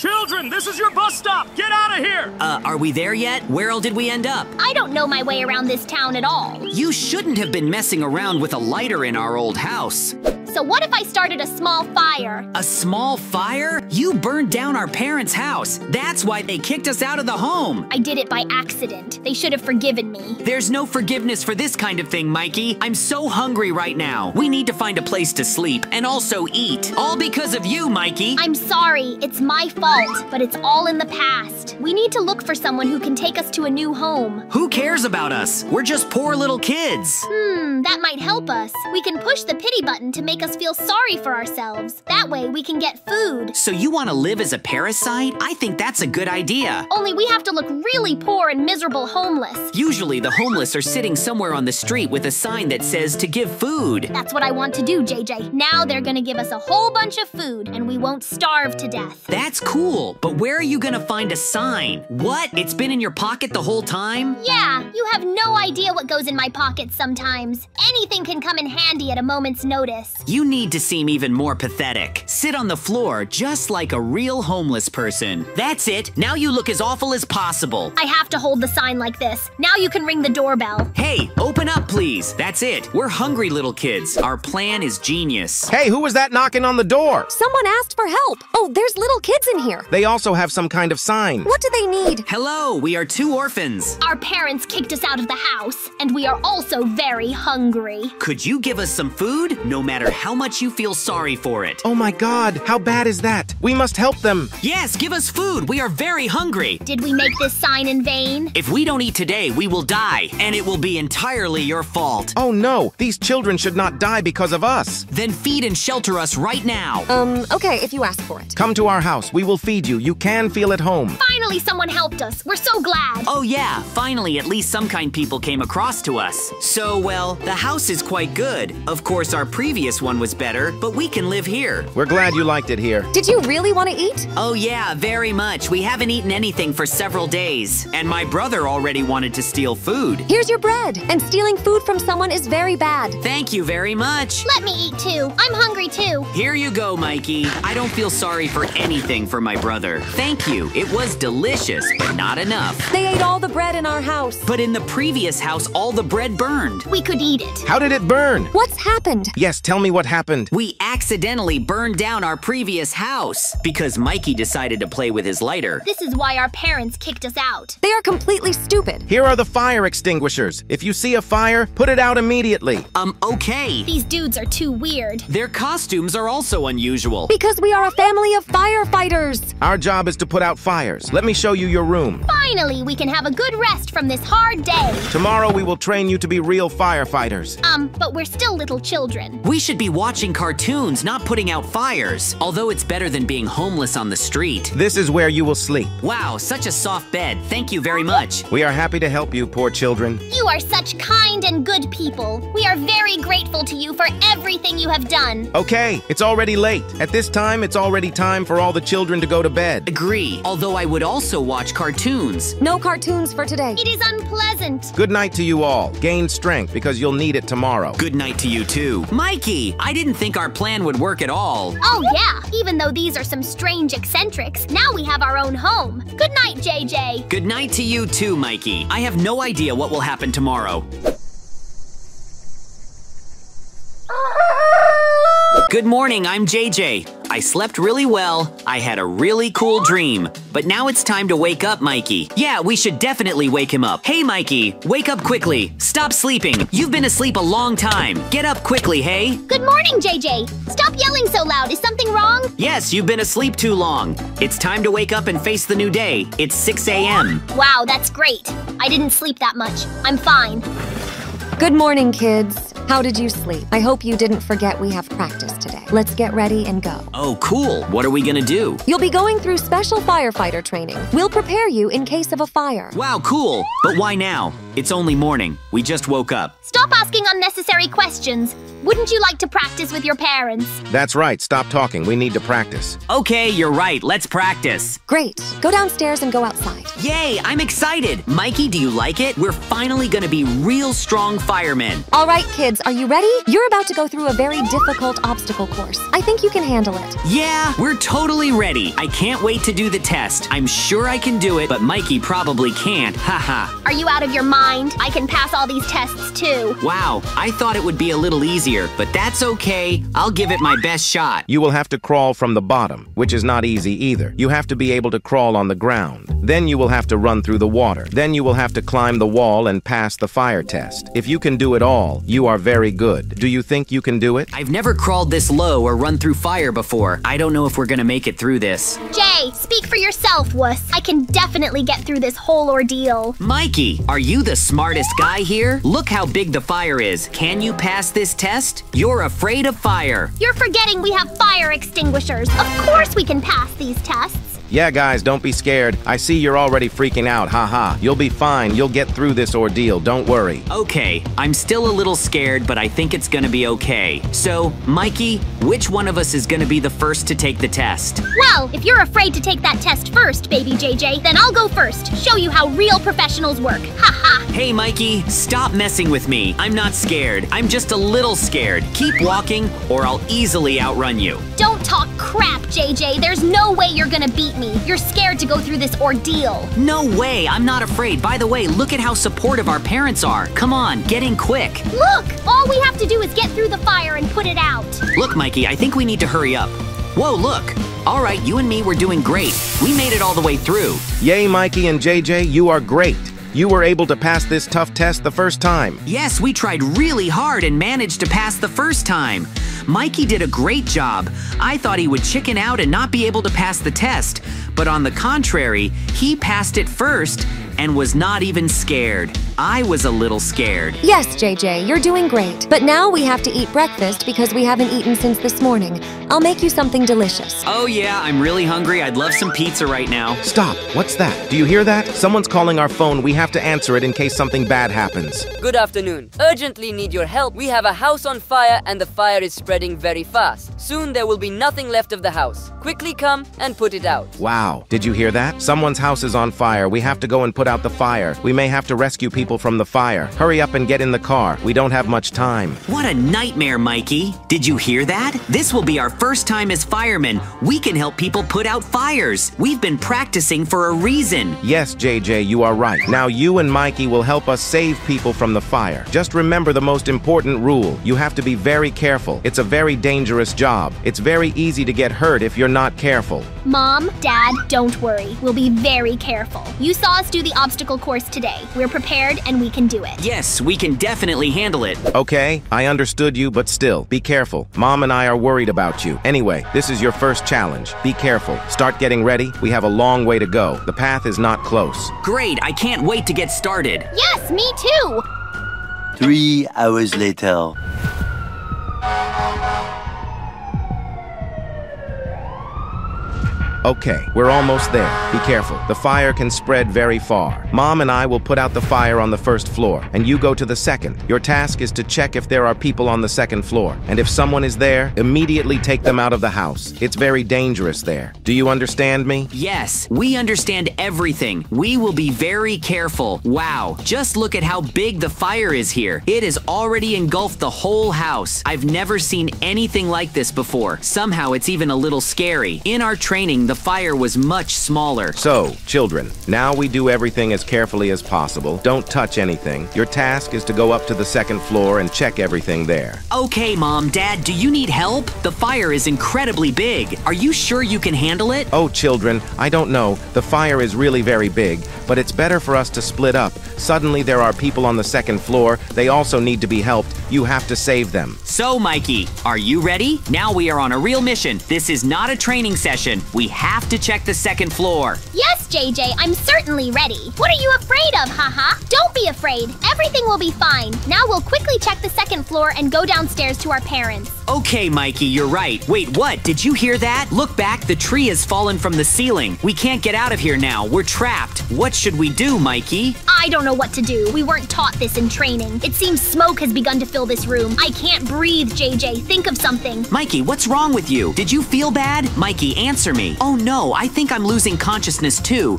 Children, this is your bus stop. Get out of here. Are we there yet? Where all did we end up? I don't know my way around this town at all. You shouldn't have been messing around with a lighter in our old house. So what if I started a small fire? A small fire? You burned down our parents' house. That's why they kicked us out of the home. I did it by accident. They should have forgiven me. There's no forgiveness for this kind of thing, Mikey. I'm so hungry right now. We need to find a place to sleep and also eat. All because of you, Mikey. I'm sorry. It's my fault, but it's all in the past. We need to look for someone who can take us to a new home. Who cares about us? We're just poor little kids. That might help us. We can push the pity button to make us feel sorry for ourselves. That way we can get food. So you want to live as a parasite? I think that's a good idea. Only we have to look really poor and miserable homeless. Usually the homeless are sitting somewhere on the street with a sign that says to give food. That's what I want to do, JJ. Now they're gonna give us a whole bunch of food and we won't starve to death. That's cool, but where are you gonna find a sign? What? It's been in your pocket the whole time? Yeah, you have no idea what goes in my pocket sometimes. Anything can come in handy at a moment's notice. You need to seem even more pathetic. Sit on the floor just like a real homeless person. That's it. Now you look as awful as possible. I have to hold the sign like this. Now you can ring the doorbell. Hey, open up, please. That's it. We're hungry little kids. Our plan is genius. Hey, who was that knocking on the door? Someone asked for help. Oh, there's little kids in here. They also have some kind of sign. What do they need? Hello, we are two orphans. Our parents kicked us out of the house, and we are also very hungry. Could you give us some food? No matter how much you feel sorry for it. Oh my God, how bad is that? We must help them. Yes, give us food. We are very hungry. Did we make this sign in vain? If we don't eat today, we will die, and it will be entirely your fault. Oh no, these children should not die because of us. Then feed and shelter us right now. Okay, if you ask for it. Come to our house. We will feed you. You can feel at home. Finally, someone helped us. We're so glad. Oh yeah, finally, at least some kind people came across to us. So, well, the house is quite good. Of course, our previous one was better, but we can live here. We're glad you liked it here. Did you really want to eat? Oh yeah, very much. We haven't eaten anything for several days, and my brother already wanted to steal food. Here's your bread, and stealing food from someone is very bad. Thank you very much. Let me eat too. I'm hungry too. Here you go, Mikey. I don't feel sorry for anything for my brother. Thank you. It was delicious, but not enough. They ate all the bread in our house. But in the previous house, all the bread burned. We could eat it. How did it burn? What's happened? Yes, tell me what happened. We accidentally burned down our previous house because Mikey decided to play with his lighter. This is why our parents kicked us out. They are completely stupid. Here are the fire extinguishers. If you see a fire, put it out immediately. Okay. These dudes are too weird. Their costumes are also unusual. Because we are a family of firefighters. Our job is to put out fires. Let me show you your room. Finally, we can have a good rest from this hard day. Tomorrow we will train you to be real firefighters. But we're still little children. We should be watching cartoons, not putting out fires. Although it's better than being homeless on the street. This is where you will sleep. Wow, such a soft bed. Thank you very much. We are happy to help you, poor children. You are such kind and good people. We are very grateful to you for everything you have done. Okay, it's already late. At this time, it's already time for all the children to go to bed. Agree, although I would also watch cartoons. No cartoons for today. It is unpleasant. Good night to you all. Gain strength because you'll need it tomorrow. Good night to you too. Mikey, I didn't think our plan would work at all. Oh yeah, even though these are some strange eccentrics, now we have our own home. Good night, JJ. Good night to you too, Mikey. I have no idea what will happen tomorrow. Good morning, I'm JJ. I slept really well, I had a really cool dream, but now it's time to wake up Mikey. Yeah, we should definitely wake him up. Hey Mikey, wake up quickly. Stop sleeping. You've been asleep a long time. Get up quickly, hey? Good morning, JJ. Stop yelling so loud. Is something wrong? Yes, you've been asleep too long. It's time to wake up and face the new day. It's 6 a.m. Wow, that's great. I didn't sleep that much. I'm fine. Good morning, kids. How did you sleep? I hope you didn't forget we have practice today. Let's get ready and go. Oh, cool. What are we gonna do? You'll be going through special firefighter training. We'll prepare you in case of a fire. Wow, cool. But why now? It's only morning. We just woke up. Stop asking unnecessary questions. Wouldn't you like to practice with your parents? That's right. Stop talking. We need to practice. Okay, you're right. Let's practice. Great. Go downstairs and go outside. Yay, I'm excited. Mikey, do you like it? We're finally going to be real strong firemen. All right, kids. Are you ready? You're about to go through a very difficult obstacle course. I think you can handle it. Yeah, we're totally ready. I can't wait to do the test. I'm sure I can do it, but Mikey probably can't. Haha. Are you out of your mind? I can pass all these tests too. Wow, I thought it would be a little easier, but that's okay. I'll give it my best shot. You will have to crawl from the bottom, which is not easy either. You have to be able to crawl on the ground. Then you will have to run through the water. Then you will have to climb the wall and pass the fire test. If you can do it all, you are very good. Do you think you can do it? I've never crawled this low or run through fire before. I don't know if we're gonna make it through this. Jay, speak for yourself, wuss. I can definitely get through this whole ordeal. Mikey, are you the smartest guy here? Look how big the fire is. Can you pass this test? You're afraid of fire. You're forgetting we have fire extinguishers. Of course we can pass these tests. Yeah, guys, don't be scared. I see you're already freaking out, haha. You'll be fine. You'll get through this ordeal, don't worry. Okay, I'm still a little scared, but I think it's gonna be okay. So, Mikey, which one of us is gonna be the first to take the test? Well, if you're afraid to take that test first, baby JJ, then I'll go first. Show you how real professionals work, haha. Hey, Mikey, stop messing with me. I'm not scared. I'm just a little scared. Keep walking, or I'll easily outrun you. Don't talk crap, JJ. There's no way you're gonna beat me. You're scared to go through this ordeal. No way, I'm not afraid. By the way, look at how supportive our parents are. Come on, get in quick. Look, all we have to do is get through the fire and put it out. Look, Mikey, I think we need to hurry up. Whoa, look. All right, you and me, we're doing great. We made it all the way through. Yay, Mikey and JJ, you are great. You were able to pass this tough test the first time. Yes, we tried really hard and managed to pass the first time. Mikey did a great job. I thought he would chicken out and not be able to pass the test, but on the contrary, he passed it first and was not even scared. I was a little scared. Yes, JJ, you're doing great. But now we have to eat breakfast because we haven't eaten since this morning. I'll make you something delicious. Oh yeah, I'm really hungry. I'd love some pizza right now. Stop, what's that? Do you hear that? Someone's calling our phone. We have to answer it in case something bad happens. Good afternoon. Urgently need your help. We have a house on fire and the fire is spreading very fast. Soon there will be nothing left of the house. Quickly come and put it out. Wow, did you hear that? Someone's house is on fire. We have to go and put out the fire. We may have to rescue people from the fire. Hurry up and get in the car. We don't have much time. What a nightmare, Mikey. Did you hear that? This will be our first time as firemen. We can help people put out fires. We've been practicing for a reason. Yes, JJ, you are right. Now you and Mikey will help us save people from the fire. Just remember the most important rule. You have to be very careful. It's a very dangerous job. It's very easy to get hurt if you're not careful. Mom, Dad, don't worry. We'll be very careful. You saw us do the obstacle course today. We're prepared and we can do it. Yes, we can definitely handle it. Okay, I understood you, but still, be careful. Mom and I are worried about you. Anyway, this is your first challenge. Be careful. Start getting ready. We have a long way to go. The path is not close. Great, I can't wait to get started. Yes, me too. 3 hours later. Okay, we're almost there. Be careful. The fire can spread very far. Mom and I will put out the fire on the first floor, and you go to the second. Your task is to check if there are people on the second floor. And if someone is there, immediately take them out of the house. It's very dangerous there. Do you understand me? Yes, we understand everything. We will be very careful. Wow, just look at how big the fire is here. It has already engulfed the whole house. I've never seen anything like this before. Somehow it's even a little scary. In our training, the fire was much smaller. So, children, now we do everything as carefully as possible. Don't touch anything. Your task is to go up to the second floor and check everything there. Okay, Mom, Dad, do you need help? The fire is incredibly big. Are you sure you can handle it? Oh, children, I don't know. The fire is really very big, but it's better for us to split up. Suddenly there are people on the second floor. They also need to be helped. You have to save them. So, Mikey, are you ready? Now we are on a real mission. This is not a training session. We have to check the second floor. Yes, JJ, I'm certainly ready. What are you afraid of, haha? Don't be afraid. Everything will be fine. Now we'll quickly check the second floor and go downstairs to our parents. Okay, Mikey, you're right. Wait, what? Did you hear that? Look back, the tree has fallen from the ceiling. We can't get out of here now. We're trapped. What should we do, Mikey? I don't know what to do. We weren't taught this in training. It seems smoke has begun to fill this room. I can't breathe, JJ. Think of something. Mikey, what's wrong with you? Did you feel bad? Mikey, answer me. Oh no, I think I'm losing consciousness too.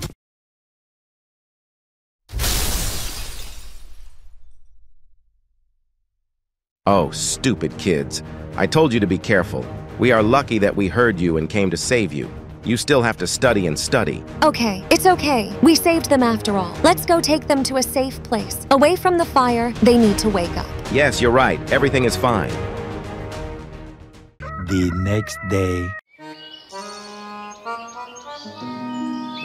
Oh, stupid kids. I told you to be careful. We are lucky that we heard you and came to save you. You still have to study and study. Okay, it's okay. We saved them after all. Let's go take them to a safe place. Away from the fire, they need to wake up. Yes, you're right. Everything is fine. The next day.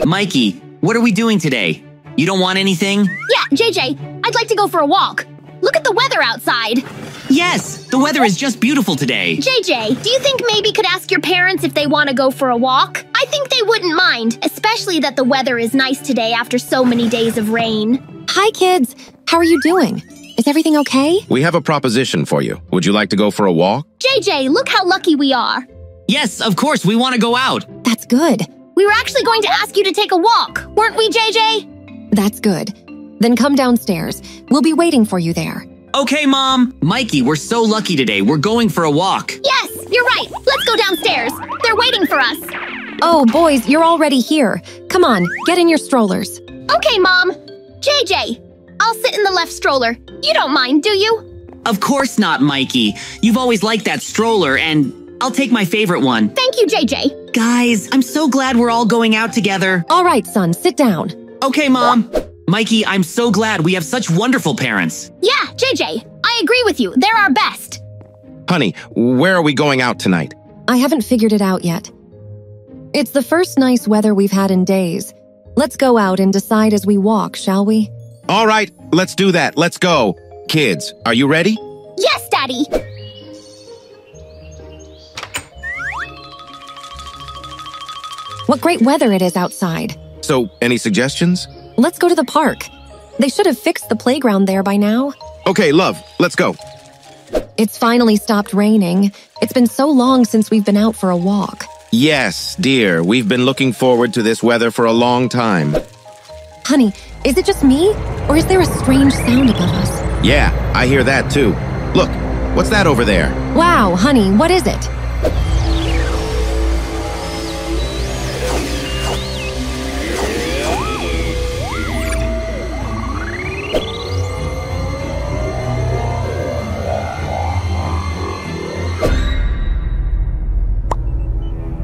Mikey, what are we doing today? You don't want anything? Yeah, JJ, I'd like to go for a walk. Look at the weather outside. Yes, the weather is just beautiful today. JJ, do you think maybe could ask your parents if they want to go for a walk? I think they wouldn't mind, especially that the weather is nice today after so many days of rain. Hi, kids. How are you doing? Is everything okay? We have a proposition for you. Would you like to go for a walk? JJ, look how lucky we are. Yes, of course. We want to go out. That's good. We were actually going to ask you to take a walk, weren't we, JJ? That's good. Then come downstairs. We'll be waiting for you there. Okay, Mom. Mikey, we're so lucky today. We're going for a walk. Yes, you're right. Let's go downstairs. They're waiting for us. Oh, boys, you're already here. Come on, get in your strollers. Okay, Mom. JJ, I'll sit in the left stroller. You don't mind, do you? Of course not, Mikey. You've always liked that stroller, and I'll take my favorite one. Thank you, JJ. Guys, I'm so glad we're all going out together. All right, son, sit down. Okay, Mom. Mikey, I'm so glad we have such wonderful parents. Yeah, JJ, I agree with you. They're our best. Honey, where are we going out tonight? I haven't figured it out yet. It's the first nice weather we've had in days. Let's go out and decide as we walk, shall we? All right, let's do that. Let's go. Kids, are you ready? Yes, Daddy. What great weather it is outside. So, any suggestions? Let's go to the park. They should have fixed the playground there by now. Okay, love, let's go. It's finally stopped raining. It's been so long since we've been out for a walk. Yes, dear. We've been looking forward to this weather for a long time. Honey, is it just me? Or is there a strange sound above us? Yeah, I hear that too. Look, what's that over there? Wow, honey, what is it?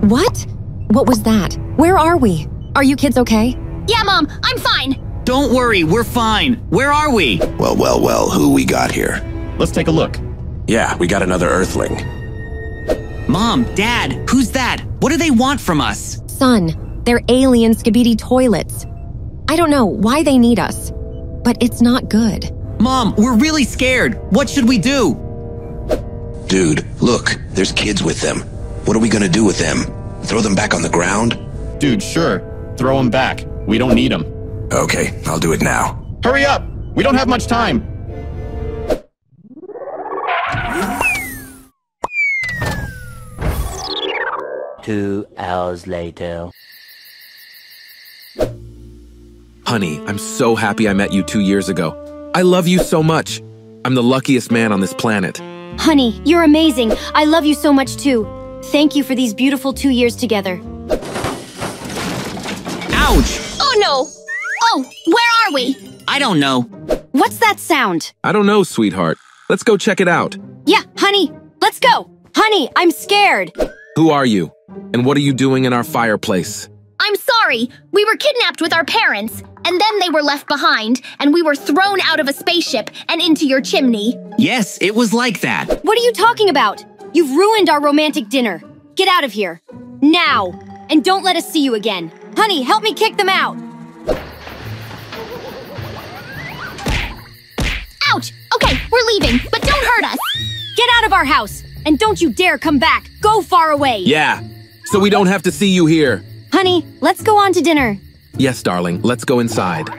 What? What was that? Where are we? Are you kids okay? Yeah, Mom, I'm fine. Don't worry, we're fine. Where are we? Well, well, well, who we got here? Let's take a look. Yeah, we got another Earthling. Mom, Dad, who's that? What do they want from us? Son, they're alien skibidi toilets. I don't know why they need us, but it's not good. Mom, we're really scared. What should we do? Dude, look, there's kids with them. What are we gonna do with them? Throw them back on the ground? Dude, sure. Throw them back. We don't need them. Okay, I'll do it now. Hurry up! We don't have much time! Two hours later. Honey, I'm so happy I met you 2 years ago. I love you so much. I'm the luckiest man on this planet. Honey, you're amazing. I love you so much too. Thank you for these beautiful 2 years together. Ouch! Oh no! Oh, where are we? I don't know. What's that sound? I don't know, sweetheart. Let's go check it out. Yeah, honey, let's go. Honey, I'm scared. Who are you? And what are you doing in our fireplace? I'm sorry. We were kidnapped with our parents, and then they were left behind, and we were thrown out of a spaceship and into your chimney. Yes, it was like that. What are you talking about? You've ruined our romantic dinner. Get out of here. Now. And don't let us see you again. Honey, help me kick them out. Ouch! Okay, we're leaving, but don't hurt us. Get out of our house. And don't you dare come back. Go far away. Yeah, so we don't have to see you here. Honey, let's go on to dinner. Yes, darling. Let's go inside.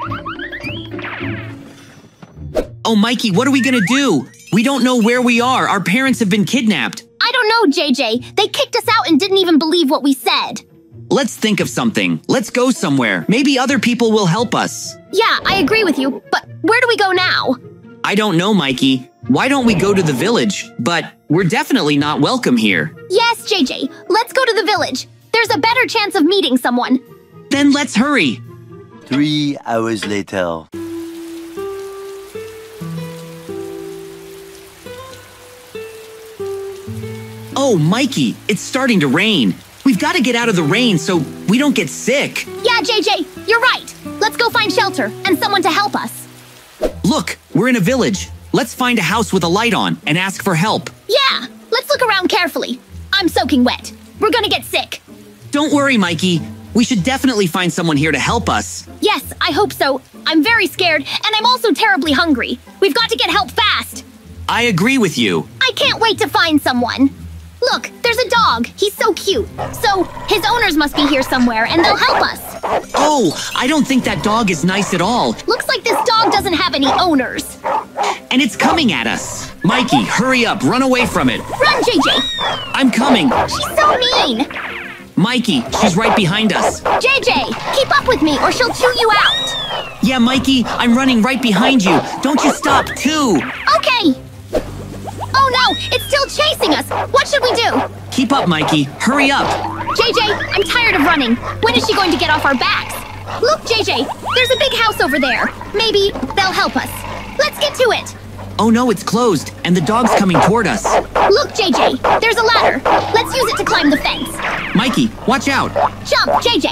Oh, Mikey, what are we gonna do? We don't know where we are. Our parents have been kidnapped. I don't No, JJ, they kicked us out and didn't even believe what we said. Let's think of something. Let's go somewhere. Maybe other people will help us. Yeah, I agree with you, but where do we go now? I don't know, Mikey. Why don't we go to the village? But we're definitely not welcome here. Yes, JJ, let's go to the village. There's a better chance of meeting someone. Then let's hurry. 3 hours later. Oh, Mikey, it's starting to rain. We've got to get out of the rain so we don't get sick. Yeah, JJ, you're right. Let's go find shelter and someone to help us. Look, we're in a village. Let's find a house with a light on and ask for help. Yeah, let's look around carefully. I'm soaking wet. We're gonna get sick. Don't worry, Mikey. We should definitely find someone here to help us. Yes, I hope so. I'm very scared, and I'm also terribly hungry. We've got to get help fast. I agree with you. I can't wait to find someone. Look, there's a dog. He's so cute. So his owners must be here somewhere, and they'll help us. Oh, I don't think that dog is nice at all. Looks like this dog doesn't have any owners. And it's coming at us. Mikey, hurry up. Run away from it. Run, JJ. I'm coming. She's so mean. Mikey, she's right behind us. JJ, keep up with me or she'll chew you out. Yeah, Mikey, I'm running right behind you. Don't you stop, too. Okay. Oh no, it's still chasing us. What should we do? Keep up, Mikey. Hurry up. JJ, I'm tired of running. When is she going to get off our backs? Look, JJ, there's a big house over there. Maybe they'll help us. Let's get to it. Oh no, it's closed, and the dog's coming toward us. Look, JJ, there's a ladder. Let's use it to climb the fence. Mikey, watch out. Jump, JJ.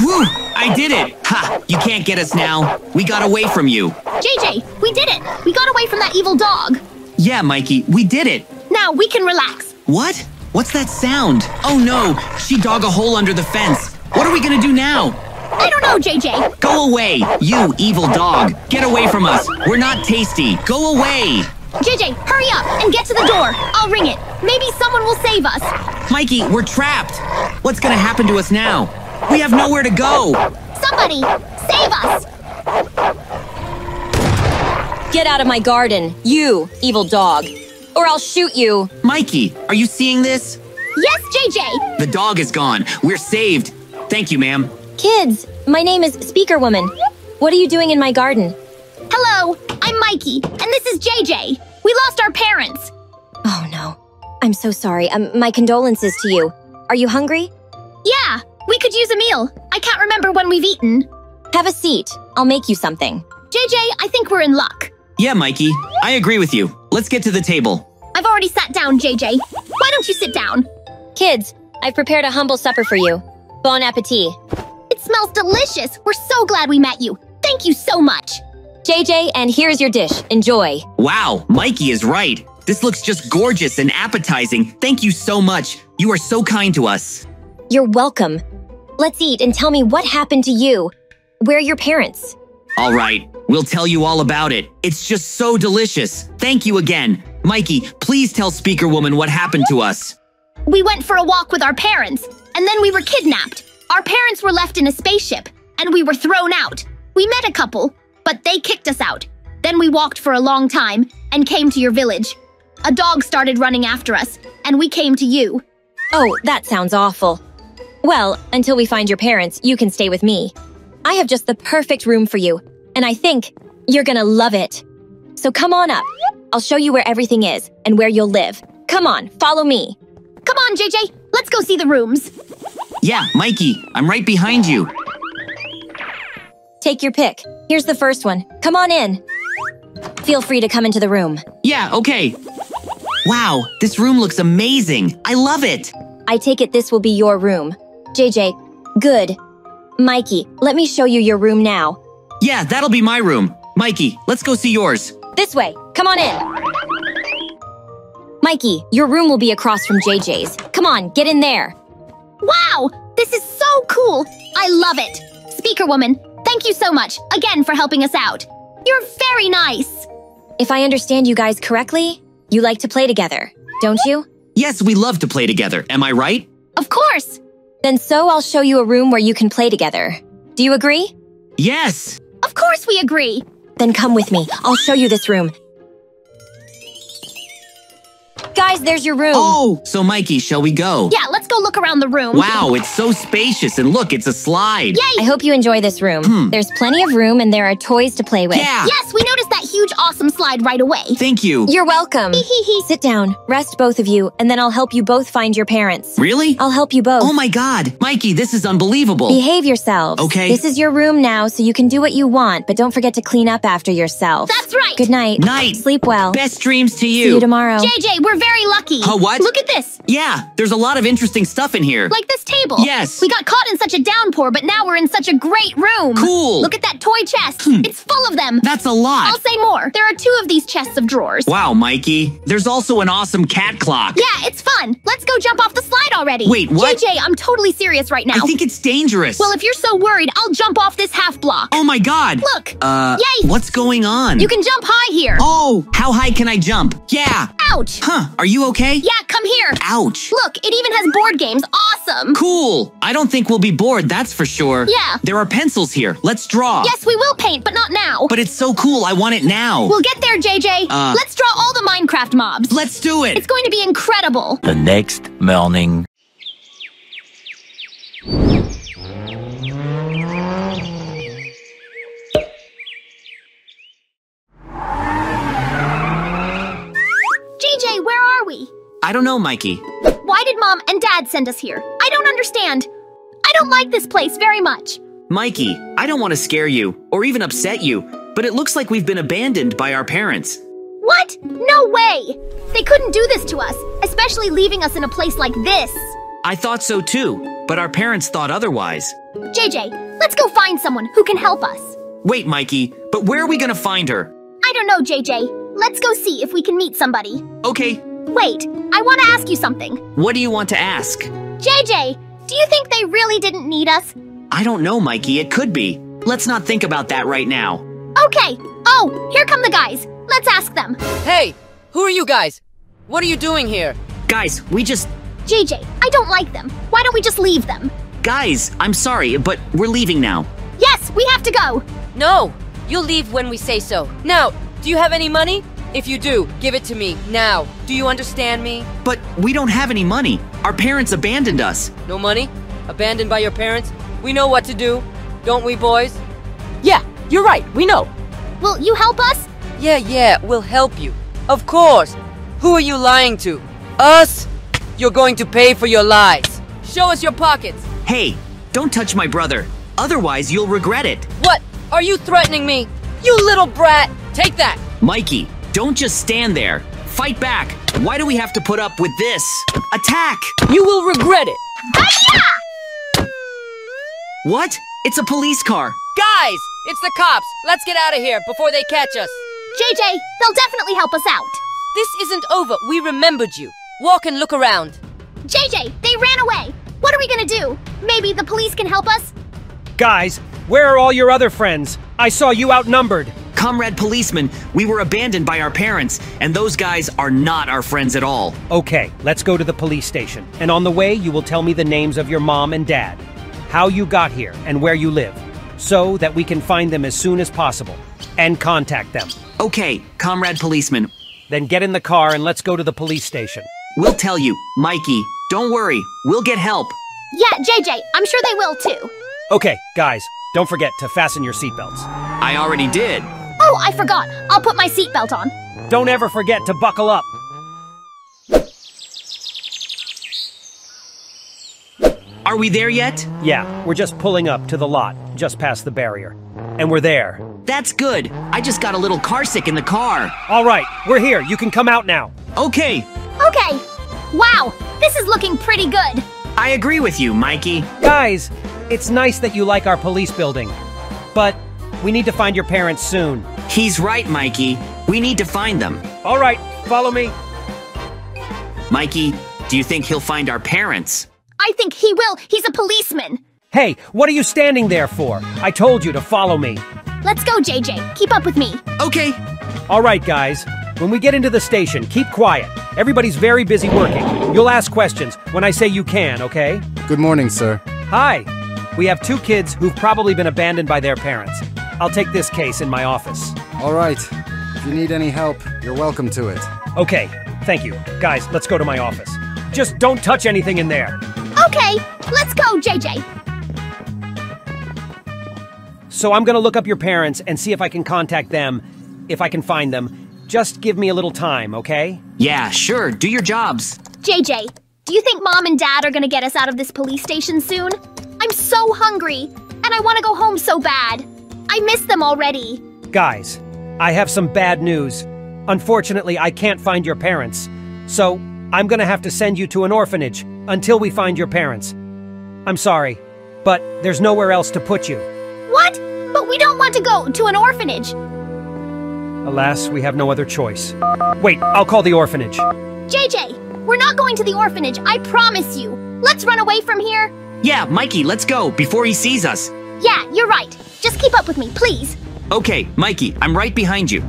Whew, I did it. Ha, you can't get us now. We got away from you. JJ, we did it. We got away from that evil dog. Yeah, Mikey, we did it. Now we can relax. What? What's that sound? Oh no, she dug a hole under the fence. What are we gonna do now? I don't know, JJ. Go away, you evil dog. Get away from us. We're not tasty. Go away. JJ, hurry up and get to the door. I'll ring it. Maybe someone will save us. Mikey, we're trapped. What's gonna happen to us now? We have nowhere to go. Somebody, save us. Get out of my garden, you evil dog, or I'll shoot you. Mikey, are you seeing this? Yes, JJ. The dog is gone. We're saved. Thank you, ma'am. Kids, my name is Speaker Woman. What are you doing in my garden? Hello, I'm Mikey, and this is JJ. We lost our parents. Oh, no. I'm so sorry. My condolences to you. Are you hungry? Yeah, we could use a meal. I can't remember when we've eaten. Have a seat. I'll make you something. JJ, I think we're in luck. Yeah, Mikey, I agree with you. Let's get to the table. I've already sat down, JJ. Why don't you sit down? Kids, I've prepared a humble supper for you. Bon appetit. It smells delicious. We're so glad we met you. Thank you so much. JJ, and here's your dish. Enjoy. Wow, Mikey is right. This looks just gorgeous and appetizing. Thank you so much. You are so kind to us. You're welcome. Let's eat and tell me what happened to you. Where are your parents? All right, we'll tell you all about it. It's just so delicious. Thank you again. Mikey, please tell Speaker Woman what happened to us. We went for a walk with our parents, and then we were kidnapped. Our parents were left in a spaceship, and we were thrown out. We met a couple, but they kicked us out. Then we walked for a long time and came to your village. A dog started running after us, and we came to you. Oh, that sounds awful. Well, until we find your parents, you can stay with me. I have just the perfect room for you, and I think you're gonna love it. So come on up. I'll show you where everything is and where you'll live. Come on, follow me. Come on, JJ. Let's go see the rooms. Yeah, Mikey, I'm right behind you. Take your pick. Here's the first one. Come on in. Feel free to come into the room. Yeah, okay. Wow, this room looks amazing. I love it. I take it this will be your room. JJ, good. Mikey, let me show you your room now. Yeah, that'll be my room. Mikey, let's go see yours. This way. Come on in. Mikey, your room will be across from JJ's. Come on, get in there. Wow, this is so cool. I love it. Speaker Woman, thank you so much again for helping us out. You're very nice. If I understand you guys correctly, you like to play together, don't you? Yes, we love to play together. Am I right? Of course. Then so I'll show you a room where you can play together. Do you agree? Yes. Of course we agree. Then come with me. I'll show you this room. Look, guys, there's your room. Oh, so Mikey, shall we go? Yeah, let's go look around the room. Wow, it's so spacious, and look, it's a slide. Yay! I hope you enjoy this room. There's plenty of room, and there are toys to play with. Yeah. Yes, we noticed that huge, awesome slide right away. Thank you. You're welcome. Sit down, rest both of you, and then I'll help you both find your parents. Really? I'll help you both. Oh my God, Mikey, this is unbelievable. Behave yourselves. Okay. This is your room now, so you can do what you want, but don't forget to clean up after yourself. That's right. Good night. Night. Sleep well. Best dreams to you. See you tomorrow. JJ, we're very lucky. Oh, what? Look at this. Yeah, there's a lot of interesting stuff in here. Like this table. Yes. We got caught in such a downpour, but now we're in such a great room. Cool. Look at that toy chest. It's full of them. That's a lot. I'll say more. There are two of these chests of drawers. Wow, Mikey. There's also an awesome cat clock. Yeah, it's fun. Let's go jump off the slide already. Wait, what? JJ, I'm totally serious right now. I think it's dangerous. Well, if you're so worried, I'll jump off this half block. Oh my God. Look. Yay. What's going on? You can jump high here. Oh, how high can I jump? Yeah. Ouch. Huh, are you okay? Yeah, come here. Ouch. Look, it even has board games. Awesome. Cool. I don't think we'll be bored, that's for sure. Yeah. There are pencils here. Let's draw. Yes, we will paint, but not now. But it's so cool. I want it now. We'll get there, JJ. Let's draw all the Minecraft mobs. Let's do it. It's going to be incredible. The next morning. JJ, where are we? I don't know, Mikey. Why did Mom and Dad send us here? I don't understand. I don't like this place very much. Mikey, I don't want to scare you or even upset you, but it looks like we've been abandoned by our parents. What? No way! They couldn't do this to us, especially leaving us in a place like this. I thought so too, but our parents thought otherwise. JJ, let's go find someone who can help us. Wait, Mikey, but where are we gonna find her? I don't know, JJ. Let's go see if we can meet somebody. Okay. Wait, I want to ask you something. What do you want to ask? JJ, do you think they really didn't need us? I don't know, Mikey. It could be. Let's not think about that right now. Okay. Oh, here come the guys. Let's ask them. Hey, who are you guys? What are you doing here? Guys, we just... JJ, I don't like them. Why don't we just leave them? Guys, I'm sorry, but we're leaving now. Yes, we have to go. No, you'll leave when we say so. Now, do you have any money? If you do, give it to me, now. Do you understand me? But we don't have any money. Our parents abandoned us. No money? Abandoned by your parents? We know what to do, don't we, boys? Yeah, you're right, we know. Will you help us? Yeah, we'll help you. Of course. Who are you lying to? Us? You're going to pay for your lies. Show us your pockets. Hey, don't touch my brother. Otherwise, you'll regret it. What? Are you threatening me? You little brat! Take that! Mikey. Don't just stand there. Fight back. Why do we have to put up with this? Attack! You will regret it. Hi-ya! What? It's a police car. Guys, it's the cops. Let's get out of here before they catch us. JJ, they'll definitely help us out. This isn't over. We remembered you. Walk and look around. JJ, they ran away. What are we gonna do? Maybe the police can help us? Guys, where are all your other friends? I saw you outnumbered. Comrade policeman, we were abandoned by our parents, and those guys are not our friends at all. Okay, let's go to the police station, and on the way you will tell me the names of your mom and dad, how you got here, and where you live, so that we can find them as soon as possible, and contact them. Okay, comrade policeman. Then get in the car and let's go to the police station. We'll tell you, Mikey, don't worry, we'll get help. Yeah, JJ, I'm sure they will too. Okay, guys, don't forget to fasten your seatbelts. I already did. Oh, I forgot. I'll put my seatbelt on. Don't ever forget to buckle up. Are we there yet? Yeah, we're just pulling up to the lot, just past the barrier. And we're there. That's good. I just got a little carsick in the car. All right, we're here. You can come out now. Okay. Okay. Wow, this is looking pretty good. I agree with you, Mikey. Guys, it's nice that you like our police building, but we need to find your parents soon. He's right, Mikey. We need to find them. All right, follow me. Mikey, do you think he'll find our parents? I think he will. He's a policeman. Hey, what are you standing there for? I told you to follow me. Let's go, JJ. Keep up with me. Okay. All right, guys. When we get into the station, keep quiet. Everybody's very busy working. You'll ask questions when I say you can, okay? Good morning, sir. Hi. We have two kids who've probably been abandoned by their parents. I'll take this case in my office. All right. If you need any help, you're welcome to it. Okay. Thank you. Guys, let's go to my office. Just don't touch anything in there. Okay, let's go, JJ. So I'm gonna look up your parents and see if I can contact them, if I can find them. Just give me a little time, okay? Yeah, sure, do your jobs. JJ, do you think Mom and Dad are gonna get us out of this police station soon? I'm so hungry, and I wanna go home so bad. I miss them already. Guys, I have some bad news. Unfortunately, I can't find your parents. So, I'm gonna have to send you to an orphanage until we find your parents. I'm sorry, but there's nowhere else to put you. What? But we don't want to go to an orphanage. Alas, we have no other choice. Wait, I'll call the orphanage. JJ, we're not going to the orphanage, I promise you. Let's run away from here. Yeah, Mikey, let's go before he sees us. Yeah, you're right. Just keep up with me, please. Okay, Mikey, I'm right behind you.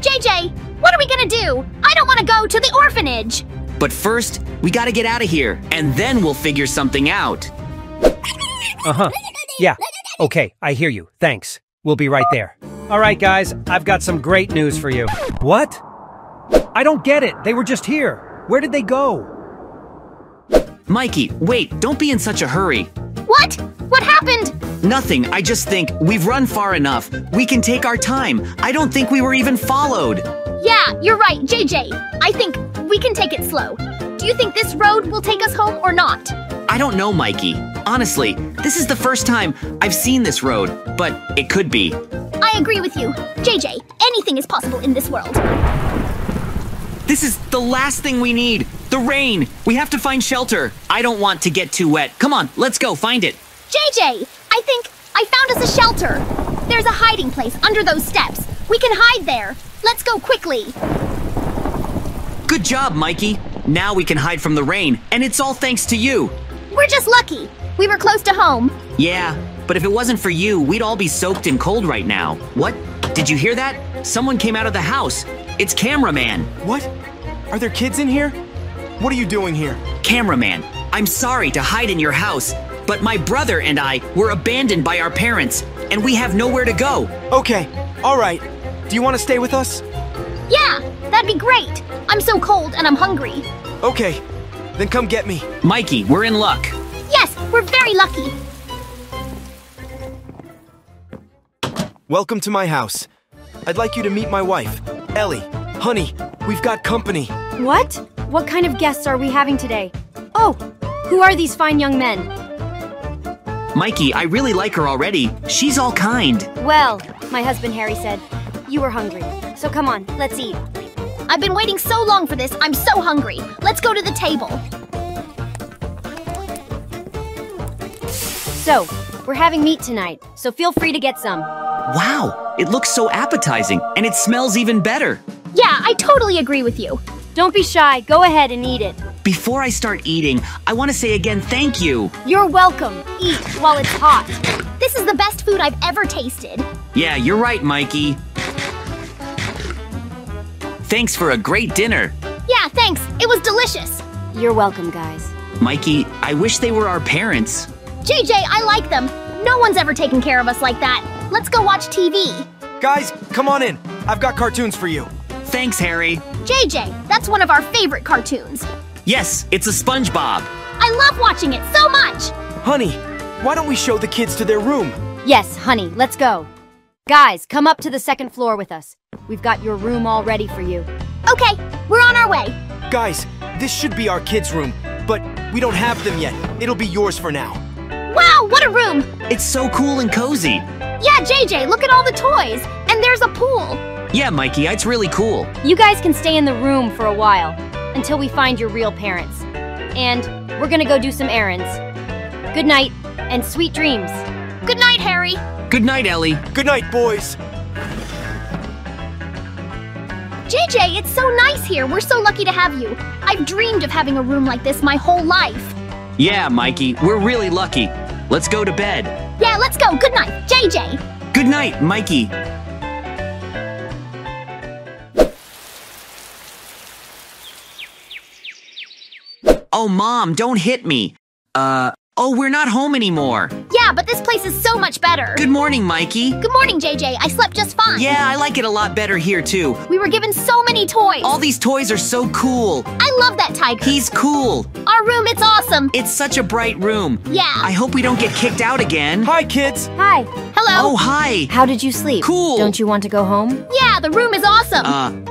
JJ, what are we gonna do? I don't want to go to the orphanage. But first, we gotta get out of here, and then we'll figure something out. Uh-huh. Yeah. Okay, I hear you. Thanks. We'll be right there. All right, guys, I've got some great news for you. What? I don't get it. They were just here. Where did they go? Mikey, wait, don't be in such a hurry. What? What happened? Nothing. I just think we've run far enough. We can take our time. I don't think we were even followed. Yeah, you're right, JJ. I think we can take it slow. Do you think this road will take us home or not? I don't know, Mikey. Honestly, this is the first time I've seen this road, but it could be. I agree with you. JJ, anything is possible in this world. This is the last thing we need. The rain. We have to find shelter. I don't want to get too wet. Come on, let's go find it. JJ, I think I found us a shelter. There's a hiding place under those steps. We can hide there. Let's go quickly. Good job, Mikey. Now we can hide from the rain, and it's all thanks to you. We're just lucky. We were close to home. Yeah, but if it wasn't for you, we'd all be soaked and cold right now. What? Did you hear that? Someone came out of the house. It's Cameraman. What? Are there kids in here? What are you doing here? Cameraman, I'm sorry to hide in your house, but my brother and I were abandoned by our parents, and we have nowhere to go. Okay, all right. Do you want to stay with us? Yeah, that'd be great. I'm so cold and I'm hungry. Okay, then come get me. Mikey, we're in luck. Yes, we're very lucky. Welcome to my house. I'd like you to meet my wife. Ellie, honey, we've got company. What? What kind of guests are we having today? Oh, who are these fine young men? Mikey, I really like her already. She's all kind. Well, my husband Harry said you were hungry. So come on, let's eat. I've been waiting so long for this. I'm so hungry. Let's go to the table. So, we're having meat tonight, so feel free to get some. Wow, it looks so appetizing, and it smells even better. Yeah, I totally agree with you. Don't be shy, go ahead and eat it. Before I start eating, I want to say again thank you. You're welcome. Eat while it's hot. This is the best food I've ever tasted. Yeah, you're right, Mikey. Thanks for a great dinner. Yeah, thanks. It was delicious. You're welcome, guys. Mikey, I wish they were our parents. JJ, I like them. No one's ever taken care of us like that. Let's go watch TV. Guys, come on in. I've got cartoons for you. Thanks, Harry. JJ, that's one of our favorite cartoons. Yes, it's a SpongeBob. I love watching it so much. Honey, why don't we show the kids to their room? Yes, honey, let's go. Guys, come up to the second floor with us. We've got your room all ready for you. Okay, we're on our way. Guys, this should be our kids' room, but we don't have them yet. It'll be yours for now. Wow, what a room! It's so cool and cozy. Yeah, JJ, look at all the toys. And there's a pool. Yeah, Mikey, it's really cool. You guys can stay in the room for a while, until we find your real parents. And we're gonna go do some errands. Good night, and sweet dreams. Good night, Harry. Good night, Ellie. Good night, boys. JJ, it's so nice here. We're so lucky to have you. I've dreamed of having a room like this my whole life. Yeah, Mikey, we're really lucky. Let's go to bed. Yeah, let's go. Good night, JJ. Good night, Mikey. Oh, Mom, don't hit me. Oh, we're not home anymore. Yeah. Yeah, but this place is so much better. Good morning, Mikey. Good morning, JJ. I slept just fine. Yeah, I like it a lot better here, too. We were given so many toys. All these toys are so cool. I love that tiger. He's cool. Our room, it's awesome. It's such a bright room. Yeah. I hope we don't get kicked out again. Hi, kids. Hi. Hello. Oh, hi. How did you sleep? Cool. Don't you want to go home? Yeah, the room is awesome.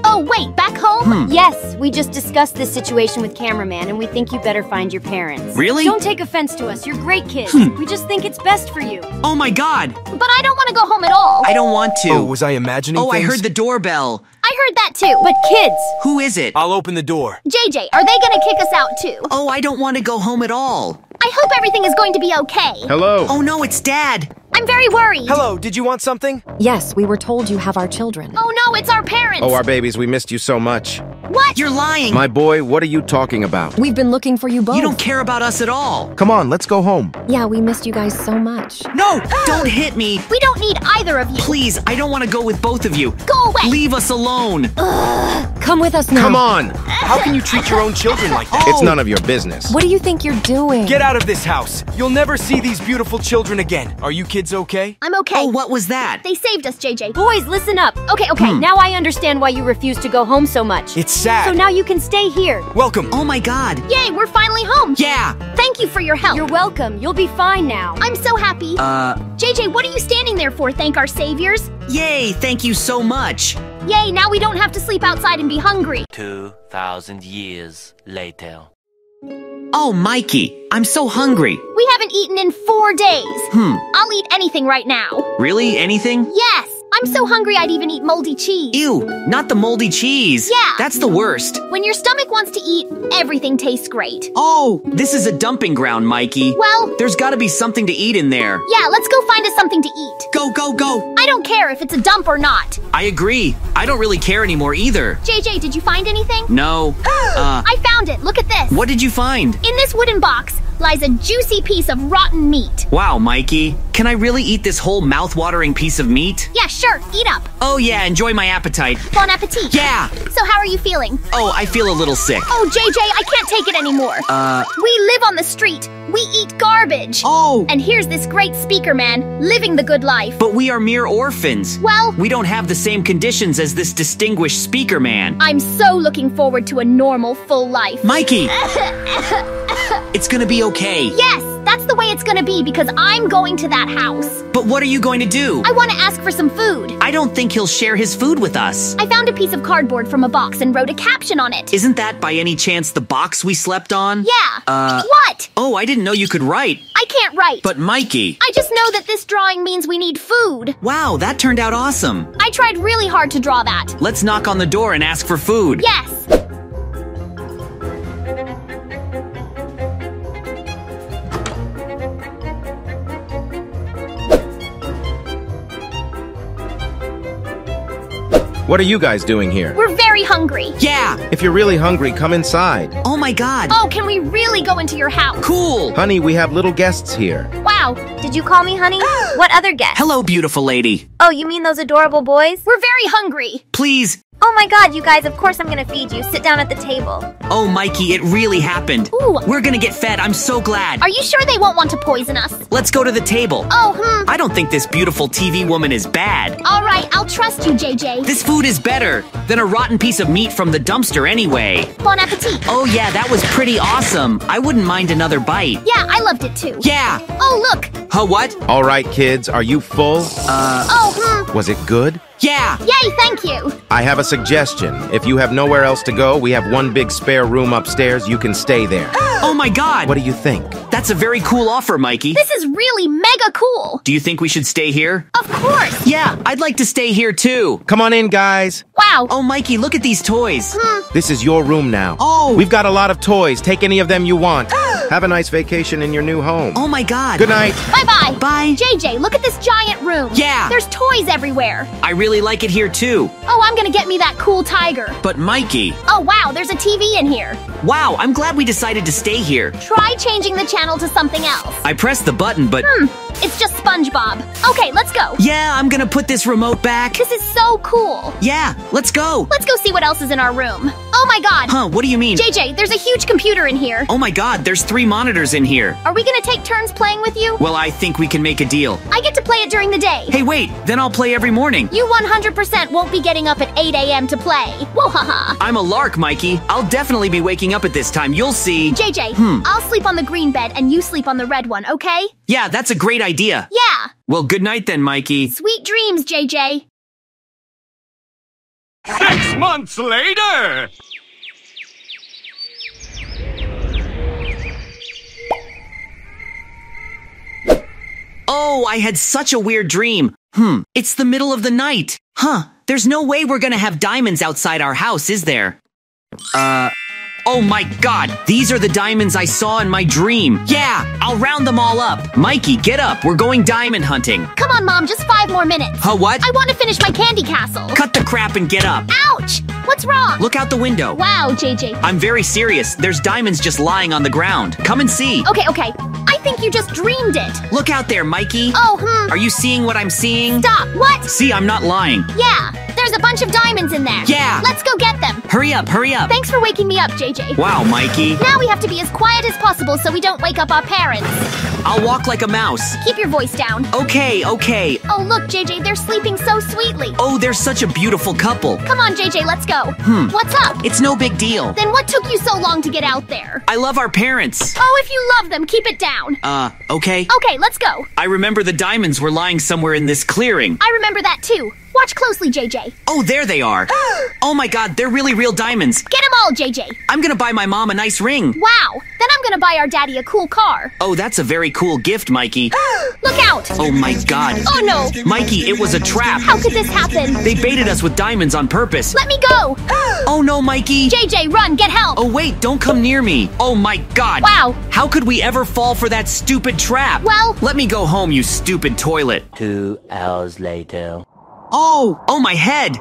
Oh, wait, back home? Yes, we just discussed this situation with cameraman, and we think you better find your parents. Really? Don't take offense to us. You're great kids. We just think it's best for you. Oh, my God. But I don't want to go home at all. I don't want to. Oh, was I imagining things? Oh, I heard the doorbell. I heard that, too. But kids. Who is it? I'll open the door. JJ, are they going to kick us out, too? Oh, I don't want to go home at all. I hope everything is going to be okay. Hello. Oh, no, it's Dad. I'm very worried. Hello, did you want something? Yes, we were told you have our children. Oh no, it's our parents. Oh, our babies, we missed you so much. What? You're lying. My boy, what are you talking about? We've been looking for you both. You don't care about us at all. Come on, let's go home. Yeah, we missed you guys so much. No, don't hit me. We don't need either of you. Please, I don't want to go with both of you. Go away. Leave us alone. Ugh. Come with us now. Come on. How can you treat your own children like that? It's none of your business. What do you think you're doing? Get out of this house. You'll never see these beautiful children again. Are you kidding? It's okay? I'm okay. Oh, what was that? They saved us, JJ. Boys, listen up. Okay. Now I understand why you refuse to go home so much. It's sad. So now you can stay here. Welcome. Oh my God. Yay, we're finally home. Yeah. Thank you for your help. You're welcome. You'll be fine now. I'm so happy. JJ, what are you standing there for? Thank our saviors? Yay, thank you so much. Yay, now we don't have to sleep outside and be hungry. 2,000 years later. Oh, Mikey, I'm so hungry. We haven't eaten in 4 days. I'll eat anything right now. Really? Anything? Yes. I'm so hungry I'd even eat moldy cheese. Ew, not the moldy cheese. Yeah. That's the worst. When your stomach wants to eat, everything tastes great. Oh, this is a dumping ground, Mikey. Well, there's got to be something to eat in there. Yeah, let's go find us something to eat. Go. I don't care if it's a dump or not. I agree. I don't really care anymore either. JJ, did you find anything? No. I found it. Look at this. What did you find? In this wooden box lies a juicy piece of rotten meat. Wow, Mikey. Can I really eat this whole mouth-watering piece of meat? Yeah, sure. Eat up. Oh, yeah. Enjoy my appetite. Bon appetit. Yeah. So how are you feeling? Oh, I feel a little sick. Oh, JJ, I can't take it anymore. We live on the street. We eat garbage. Oh. And here's this great speaker man living the good life. But we are mere orphans. Well, we don't have the same conditions as this distinguished speaker man. I'm so looking forward to a normal, full life. Mikey! It's gonna be okay. Yes, that's the way it's gonna be because I'm going to that house. But what are you going to do? I want to ask for some food. I don't think he'll share his food with us. I found a piece of cardboard from a box and wrote a caption on it. Isn't that by any chance the box we slept on? Yeah. What? Oh, I didn't know you could write. I can't write. But Mikey. I just know that this drawing means we need food. Wow, that turned out awesome. I tried really hard to draw that. Let's knock on the door and ask for food. Yes. What are you guys doing here? We're very hungry. Yeah. If you're really hungry, come inside. Oh, my God. Oh, can we really go into your house? Cool. Honey, we have little guests here. Wow. Did you call me honey? What other guests? Hello, beautiful lady. Oh, you mean those adorable boys? We're very hungry. Please. Oh, my God, you guys. Of course I'm going to feed you. Sit down at the table. Oh, Mikey, it really happened. Ooh. We're going to get fed. I'm so glad. Are you sure they won't want to poison us? Let's go to the table. I don't think this beautiful TV woman is bad. All right, I'll trust you, JJ. This food is better than a rotten piece of meat from the dumpster anyway. Bon appetit. Oh, yeah, that was pretty awesome. I wouldn't mind another bite. Yeah, I loved it, too. Yeah. Oh, look. Huh, what? All right, kids, are you full? Was it good? Yeah. Yay, thank you. I have a suggestion. If you have nowhere else to go, we have one big spare room upstairs. You can stay there. Oh, my God. What do you think? That's a very cool offer, Mikey. This is really mega cool. Do you think we should stay here? Of course. Yeah, I'd like to stay here, too. Come on in, guys. Wow. Oh, Mikey, look at these toys. This is your room now. Oh. We've got a lot of toys. Take any of them you want. Have a nice vacation in your new home. Oh, my God. Good night. Bye-bye. Bye. JJ, look at this giant room. Yeah. There's toys everywhere. I really like it here, too. Oh, I'm going to get me that cool tiger. But, Mikey. Oh, wow. There's a TV in here. Wow. I'm glad we decided to stay here. Try changing the channel to something else. I pressed the button, but... It's just SpongeBob. Okay, let's go. Yeah, I'm going to put this remote back. This is so cool. Yeah, let's go. Let's go see what else is in our room. Oh my god! Huh, what do you mean? JJ, there's a huge computer in here. Oh my god, there's 3 monitors in here. Are we gonna take turns playing with you? Well, I think we can make a deal. I get to play it during the day. Hey, wait, then I'll play every morning. You 100% won't be getting up at 8 a.m. to play. Whoa, haha. I'm a lark, Mikey. I'll definitely be waking up at this time, you'll see. JJ, I'll sleep on the green bed and you sleep on the red one, okay? Yeah, that's a great idea. Yeah. Well, good night then, Mikey. Sweet dreams, JJ. 6 months later! Oh, I had such a weird dream. It's the middle of the night. Huh, there's no way we're gonna have diamonds outside our house, is there? Oh my god, these are the diamonds I saw in my dream. Yeah, I'll round them all up. Mikey, get up, we're going diamond hunting. Come on, Mom, just 5 more minutes. Huh, what? I want to finish my candy castle. Cut the crap and get up. Ouch! What's wrong? Look out the window. Wow, JJ. I'm very serious. There's diamonds just lying on the ground. Come and see. Okay. I think you just dreamed it. Look out there, Mikey. Oh, Are you seeing what I'm seeing? Stop, what? See, I'm not lying. Yeah, there's a bunch of diamonds in there. Yeah. Let's go get them. Hurry up. Thanks for waking me up, JJ. Wow, Mikey. Now we have to be as quiet as possible so we don't wake up our parents. I'll walk like a mouse. Keep your voice down. Okay. Oh, look, JJ, they're sleeping so sweetly. Oh, they're such a beautiful couple. Come on, JJ, let's go. What's up? It's no big deal. Then what took you so long to get out there? I love our parents. Oh, if you love them, keep it down. Okay. Okay, let's go. I remember the diamonds were lying somewhere in this clearing. I remember that, too. Watch closely, JJ. Oh, there they are. Oh my god, they're really real diamonds. Get them all, JJ. I'm gonna buy my mom a nice ring. Wow. Then I'm gonna buy our daddy a cool car. Oh, that's a very cool gift, Mikey. Look out. Oh my god. Oh no. Mikey, it was a trap. How could this happen? They baited us with diamonds on purpose. Let me go. Oh no, Mikey. JJ, run. Get help. Oh wait, don't come near me. Oh my god. Wow. How could we ever fall for that stupid trap? Well. Let me go home, you stupid toilet. 2 hours later. Oh, my head.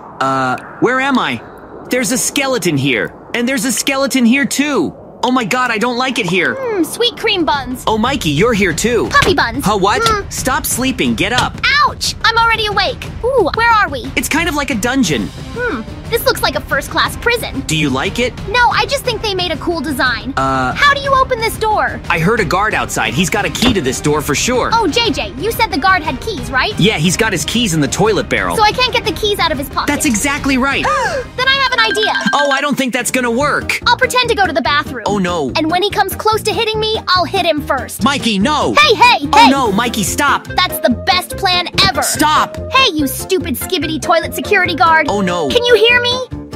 Where am I? There's a skeleton here. And there's a skeleton here, too. Oh, my God, I don't like it here. Sweet cream buns. Oh, Mikey, you're here, too. Puppy buns. Huh, what? Stop sleeping. Get up. Ouch. I'm already awake. Ooh, where are we? It's kind of like a dungeon. This looks like a first-class prison. Do you like it? No, I just think they made a cool design. How do you open this door? I heard a guard outside. He's got a key to this door for sure. Oh, JJ, you said the guard had keys, right? Yeah, he's got his keys in the toilet barrel. So I can't get the keys out of his pocket. That's exactly right. Then I have an idea. Oh, I don't think that's gonna work. I'll pretend to go to the bathroom. Oh, no. And when he comes close to hitting me, I'll hit him first. Mikey, no. Hey. Oh, no, Mikey, stop. That's the best plan ever. Stop. Hey, you stupid skibidi toilet security guard. Oh, no. Can you hear me?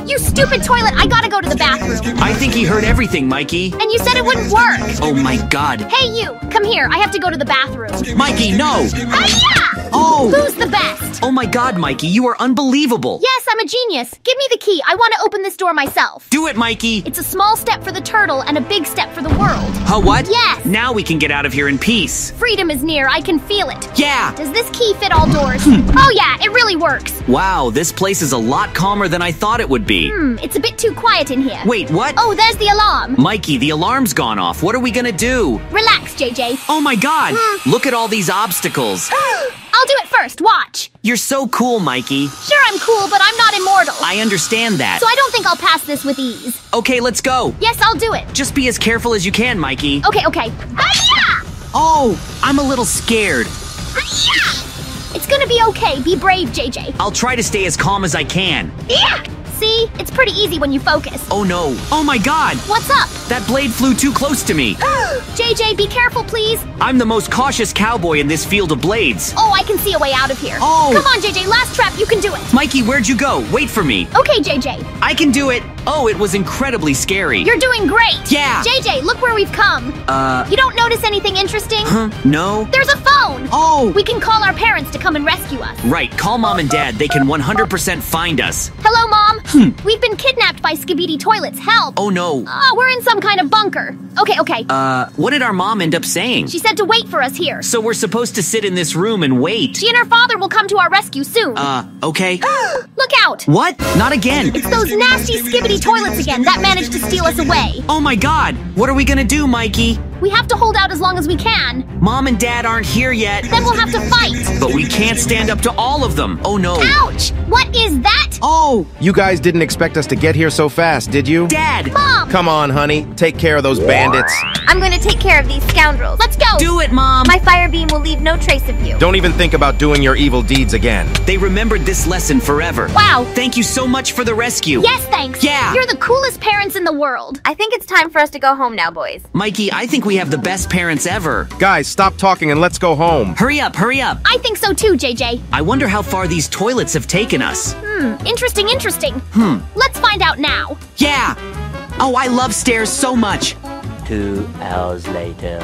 You stupid toilet, I gotta go to the bathroom. I think he heard everything, Mikey. And you said it wouldn't work. Oh my god. Hey you, come here, I have to go to the bathroom. Mikey, no! Hi-ya! Oh! Who's the best? Oh my god, Mikey, you are unbelievable. Yes, I'm a genius. Give me the key, I want to open this door myself. Do it, Mikey. It's a small step for the turtle and a big step for the world. Huh, what? Yes! Now we can get out of here in peace. Freedom is near, I can feel it. Yeah! Does this key fit all doors? Oh yeah, it really works. Wow, this place is a lot calmer than I thought it would be. It's a bit too quiet in here. Wait, what? Oh, there's the alarm. Mikey, the alarm's gone off. What are we gonna do? Relax, JJ. Oh my god. Look at all these obstacles. I'll do it first. Watch. You're so cool, Mikey. Sure, I'm cool, but I'm not immortal. I understand that. So I don't think I'll pass this with ease. Okay, let's go. Yes, I'll do it. Just be as careful as you can, Mikey. Okay. Hi-ya! Oh, I'm a little scared. Hi-ya! It's gonna be okay. Be brave, JJ. I'll try to stay as calm as I can. Yeah! See? It's pretty easy when you focus. Oh no. Oh my god. What's up? That blade flew too close to me. JJ, be careful, please. I'm the most cautious cowboy in this field of blades. Oh, I can see a way out of here. Oh. Come on, JJ, last trap, you can do it. Mikey, where'd you go? Wait for me. Okay, JJ. I can do it. Oh, it was incredibly scary. You're doing great. Yeah. JJ, look where we've come. You don't notice anything interesting? Huh? No. There's a phone. Oh. We can call our parents to come and rescue us. Right, call Mom and Dad. They can 100% find us. Hello, Mom. We've been kidnapped by skibidi toilets. Help! Oh no! We're in some kind of bunker. Okay. What did our mom end up saying? She said to wait for us here. So we're supposed to sit in this room and wait. She and her father will come to our rescue soon. Okay. Look out! What? Not again! It's those nasty skibidi skibidi toilets again that managed to steal us away. Oh my god, what are we gonna do, Mikey? We have to hold out as long as we can. Mom and Dad aren't here yet. Then we'll have to fight. But we can't stand up to all of them. Oh no. Ouch! What is that? Oh! You guys didn't expect us to get here so fast, did you? Dad! Mom! Come on, honey. Take care of those bandits. I'm gonna take care of these scoundrels. Let's go! Do it, Mom! My fire beam will leave no trace of you. Don't even think about doing your evil deeds again. They remembered this lesson forever. Wow! Thank you so much for the rescue. Yes, thanks! Yeah! You're the coolest parents in the world. I think it's time for us to go home now, boys. Mikey, I think we have the best parents ever. Guys, stop talking and let's go home. Hurry up, hurry up. I think so too, JJ. I wonder how far these toilets have taken us. Interesting, interesting. Let's find out now. Yeah. Oh, I love stairs so much. 2 hours later.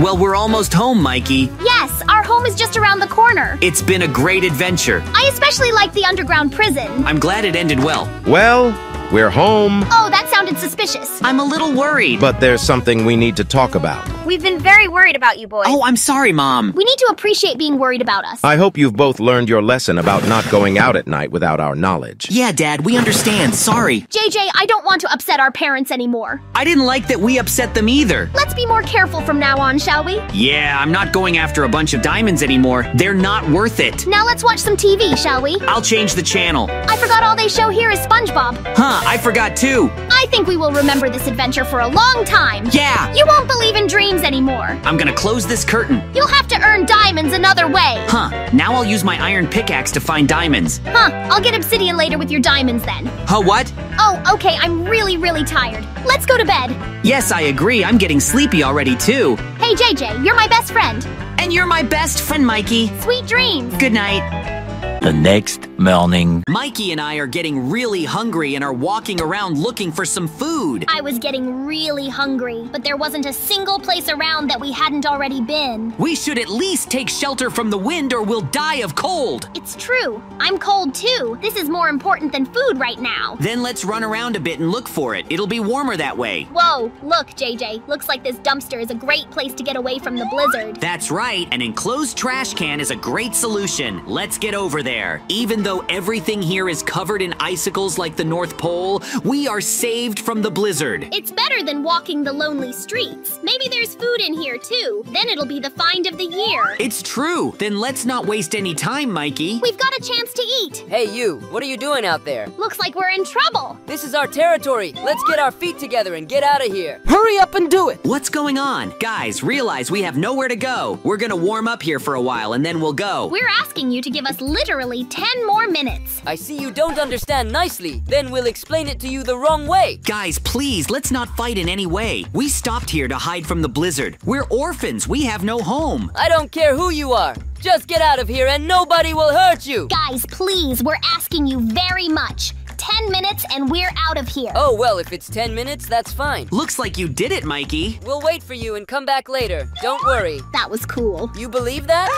Well, we're almost home, Mikey. Yes, our home is just around the corner. It's been a great adventure. I especially like the underground prison. I'm glad it ended well. Well, we're home. Oh, that sounded suspicious. I'm a little worried. But there's something we need to talk about. We've been very worried about you, boys. Oh, I'm sorry, Mom. We need to appreciate being worried about us. I hope you've both learned your lesson about not going out at night without our knowledge. Yeah, Dad, we understand. Sorry. JJ, I don't want to upset our parents anymore. I didn't like that we upset them either. Let's be more careful from now on, shall we? Yeah, I'm not going after a bunch of diamonds anymore. They're not worth it. Now let's watch some TV, shall we? I'll change the channel. I forgot all they show here is SpongeBob. Huh. I forgot too. I think we will remember this adventure for a long time. Yeah. You won't believe in dreams anymore. I'm gonna close this curtain. You'll have to earn diamonds another way. Huh. Now I'll use my iron pickaxe to find diamonds. Huh. I'll get obsidian later with your diamonds then. Huh, what? Oh, okay. I'm really tired. Let's go to bed. Yes, I agree. I'm getting sleepy already too. Hey, JJ, you're my best friend. And you're my best friend, Mikey. Sweet dreams. Good night. The next morning. Mikey and I are getting really hungry and are walking around looking for some food. I was getting really hungry, but there wasn't a single place around that we hadn't already been. We should at least take shelter from the wind or we'll die of cold. It's true. I'm cold too. This is more important than food right now. Then let's run around a bit and look for it. It'll be warmer that way. Whoa, look, JJ. Looks like this dumpster is a great place to get away from the blizzard. That's right. An enclosed trash can is a great solution. Let's get over there. Even though everything here is covered in icicles like the North Pole, we are saved from the blizzard. It's better than walking the lonely streets. Maybe there's food in here too. Then it'll be the find of the year. It's true. Then let's not waste any time, Mikey. We've got a chance to eat. Hey, you. What are you doing out there? Looks like we're in trouble. This is our territory. Let's get our feet together and get out of here. Hurry up and do it. What's going on? Guys, realize we have nowhere to go. We're gonna warm up here for a while and then we'll go. We're asking you to give us literally 10 more minutes. I see you don't understand nicely. Then we'll explain it to you the wrong way. Guys, please, let's not fight in any way. We stopped here to hide from the blizzard. We're orphans. We have no home. I don't care who you are. Just get out of here and nobody will hurt you. Guys, please, we're asking you very much. 10 minutes and we're out of here. Oh, well, if it's 10 minutes, that's fine. Looks like you did it, Mikey. We'll wait for you and come back later. Don't worry. That was cool. You believe that?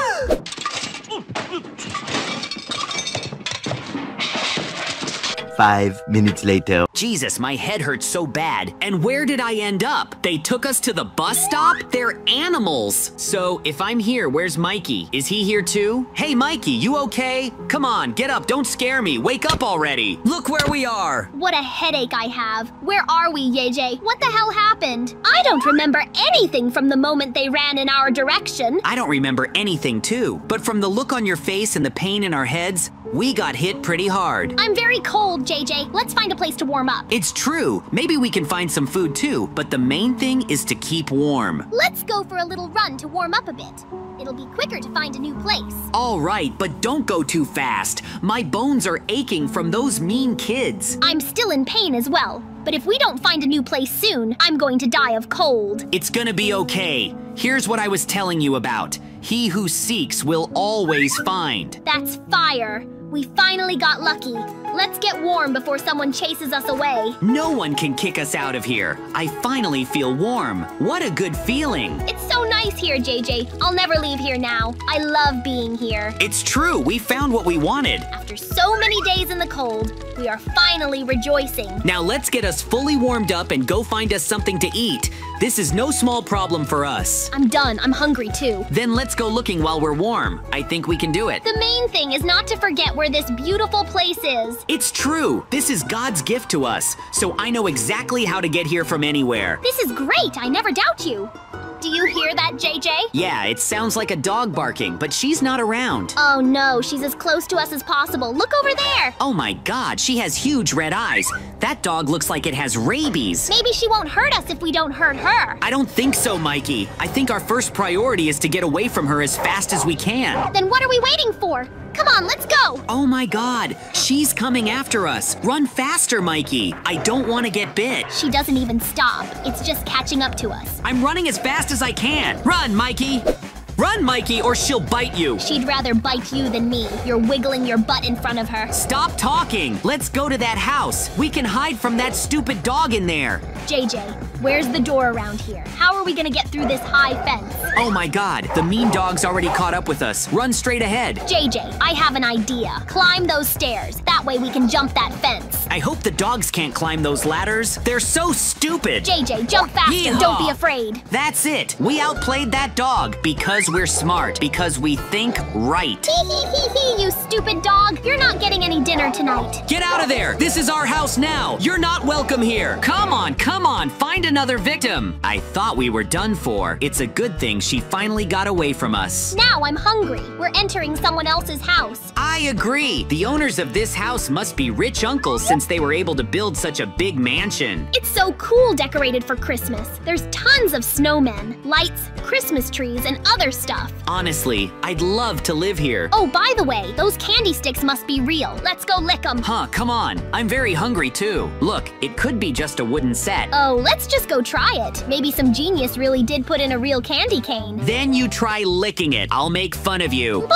Five minutes later. Jesus, my head hurts so bad. And where did I end up? They took us to the bus stop? They're animals. So if I'm here, where's Mikey? Is he here too? Hey, Mikey, you okay? Come on, get up. Don't scare me. Wake up already. Look where we are. What a headache I have. Where are we, JJ? What the hell happened? I don't remember anything from the moment they ran in our direction. I don't remember anything too. But from the look on your face and the pain in our heads, we got hit pretty hard. I'm very cold, JJ. Let's find a place to warm up. It's true. Maybe we can find some food too, but the main thing is to keep warm. Let's go for a little run to warm up a bit. It'll be quicker to find a new place. All right, but don't go too fast. My bones are aching from those mean kids. I'm still in pain as well. But if we don't find a new place soon, I'm going to die of cold. It's gonna be okay. Here's what I was telling you about. He who seeks will always find. That's fire. We finally got lucky. Let's get warm before someone chases us away. No one can kick us out of here. I finally feel warm. What a good feeling. It's so nice here, JJ. I'll never leave here now. I love being here. It's true. We found what we wanted. After so many days in the cold, we are finally rejoicing. Now let's get us fully warmed up and go find us something to eat. This is no small problem for us. I'm done. I'm hungry too. Then let's go looking while we're warm. I think we can do it. The main thing is not to forget where this beautiful place is. Guys, it's true. This is God's gift to us, so I know exactly how to get here from anywhere. This is great. I never doubt you. Do you hear that, JJ? Yeah, it sounds like a dog barking, but she's not around. Oh no, she's as close to us as possible. Look over there! Oh my God, she has huge red eyes. That dog looks like it has rabies. Maybe she won't hurt us if we don't hurt her. I don't think so, Mikey. I think our first priority is to get away from her as fast as we can. Then what are we waiting for? Come on, let's go! Oh my God, she's coming after us. Run faster, Mikey. I don't want to get bit. She doesn't even stop. It's just catching up to us. I'm running as fast as I can. Run, Mikey! Run, Mikey, or she'll bite you. She'd rather bite you than me. You're wiggling your butt in front of her. Stop talking. Let's go to that house. We can hide from that stupid dog in there. JJ, where's the door around here? How are we gonna get through this high fence? Oh my God, the mean dog's already caught up with us. Run straight ahead. JJ, I have an idea. Climb those stairs. That way we can jump that fence. I hope the dogs can't climb those ladders. They're so stupid. JJ, jump faster. Yeehaw. Don't be afraid. That's it. We outplayed that dog because we're smart, because we think right. You stupid dog. You're not getting any dinner tonight. Get out of there. This is our house now. You're not welcome here. Come on, come on. Find another victim. I thought we were done for. It's a good thing she finally got away from us. Now I'm hungry. We're entering someone else's house. I agree. The owners of this house must be rich uncles since they were able to build such a big mansion. It's so cool decorated for Christmas. There's tons of snowmen, lights, Christmas trees, and other stuff. Honestly, I'd love to live here. Oh, by the way, those candy sticks must be real. Let's go lick them. Huh, come on. I'm very hungry too. Look, it could be just a wooden set. Oh, let's just go try it. Maybe some genius really did put in a real candy cane. Then you try licking it. I'll make fun of you.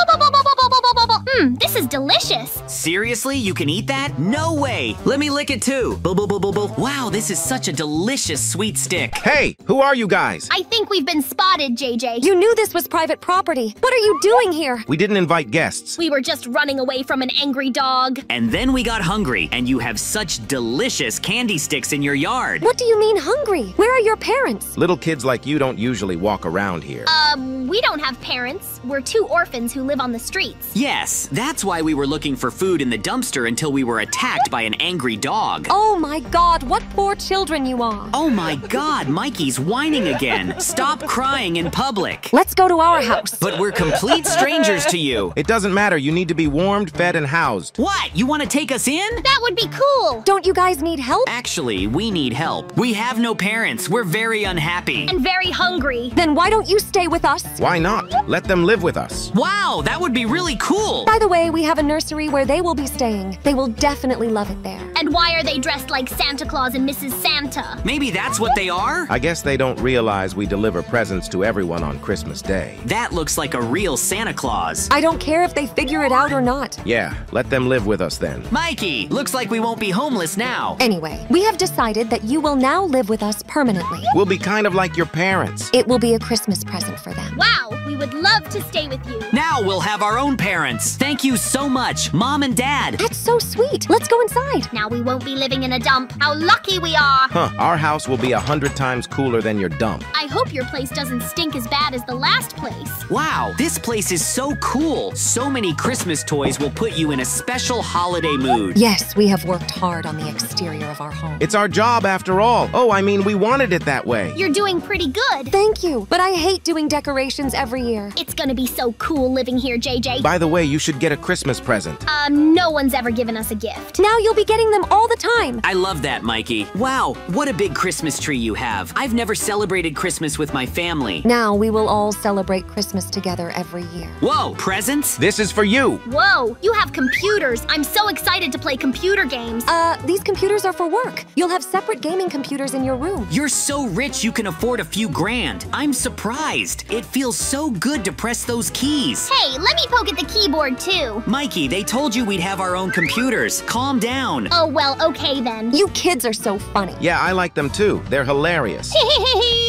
This is delicious. Seriously? You can eat that? No way. Let me lick it too. Wow, this is such a delicious sweet stick. Hey, who are you guys? I think we've been spotted, JJ. You knew this was private property. What are you doing here? We didn't invite guests. We were just running away from an angry dog. And then we got hungry, and you have such delicious candy sticks in your yard. What do you mean hungry? Where are your parents? Little kids like you don't usually walk around here. We don't have parents. We're two orphans who live on the streets. Yes, that's why we were looking for food in the dumpster until we were attacked by an angry dog. Oh my God, what poor children you are. Oh my God, Mikey's whining again. Stop crying in public. Let's go to our house. But we're complete strangers to you. It doesn't matter. You need to be warmed, fed, and housed. What? You want to take us in? That would be cool. Don't you guys need help? Actually, we need help. We have no parents. We're very unhappy. And very hungry. Then why don't you stay with us? Why not? Let them live with us. Wow, that would be really cool. By the way, we have a nursery where they will be staying. They will definitely love it there. And why are they dressed like Santa Claus and Mrs. Santa? Maybe that's what they are? I guess they don't realize we deliver presents to everyone on Christmas Day. That looks like a real Santa Claus. I don't care if they figure it out or not. Yeah, let them live with us then. Mikey, looks like we won't be homeless now. Anyway, we have decided that you will now live with us permanently. We'll be kind of like your parents. It will be a Christmas present for them. Wow, we would love to stay with you. Now we'll have our own parents. Thank you so much, Mom and Dad. That's so sweet. Let's go inside. Now we won't be living in a dump. How lucky we are. Huh, our house will be 100 times cooler than your dump. I hope your place doesn't stink as bad as the last place. Wow, this place is so cool. So many Christmas toys will put you in a special holiday mood. Yes, we have worked hard on the exterior of our home. It's our job after all. Oh, I mean, we wanted it that way. You're doing pretty good. Thank you, but I hate doing decorations every year. It's gonna be so cool living here, JJ. By the way, you should get a Christmas present. No one's ever given us a gift. Now you'll be getting them all the time. I love that, Mikey. Wow, what a big Christmas tree you have. I've never celebrated Christmas with my family. Now we will all celebrate Christmas together every year. Whoa, presents? This is for you. Whoa, you have computers. I'm so excited to play computer games. These computers are for work. You'll have separate gaming computers in your room. You're so rich you can afford a few grand. I'm surprised. It feels so good to press those keys. Hey, let me poke at the keyboard too. Mikey, they told you we'd have our own computers. Calm down. Oh, well, okay then. You kids are so funny. Yeah, I like them too. They're hilarious.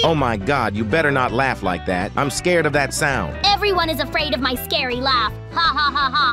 Oh my God, you better not laugh like that. I'm scared of that sound. Everyone is afraid of my scary laugh.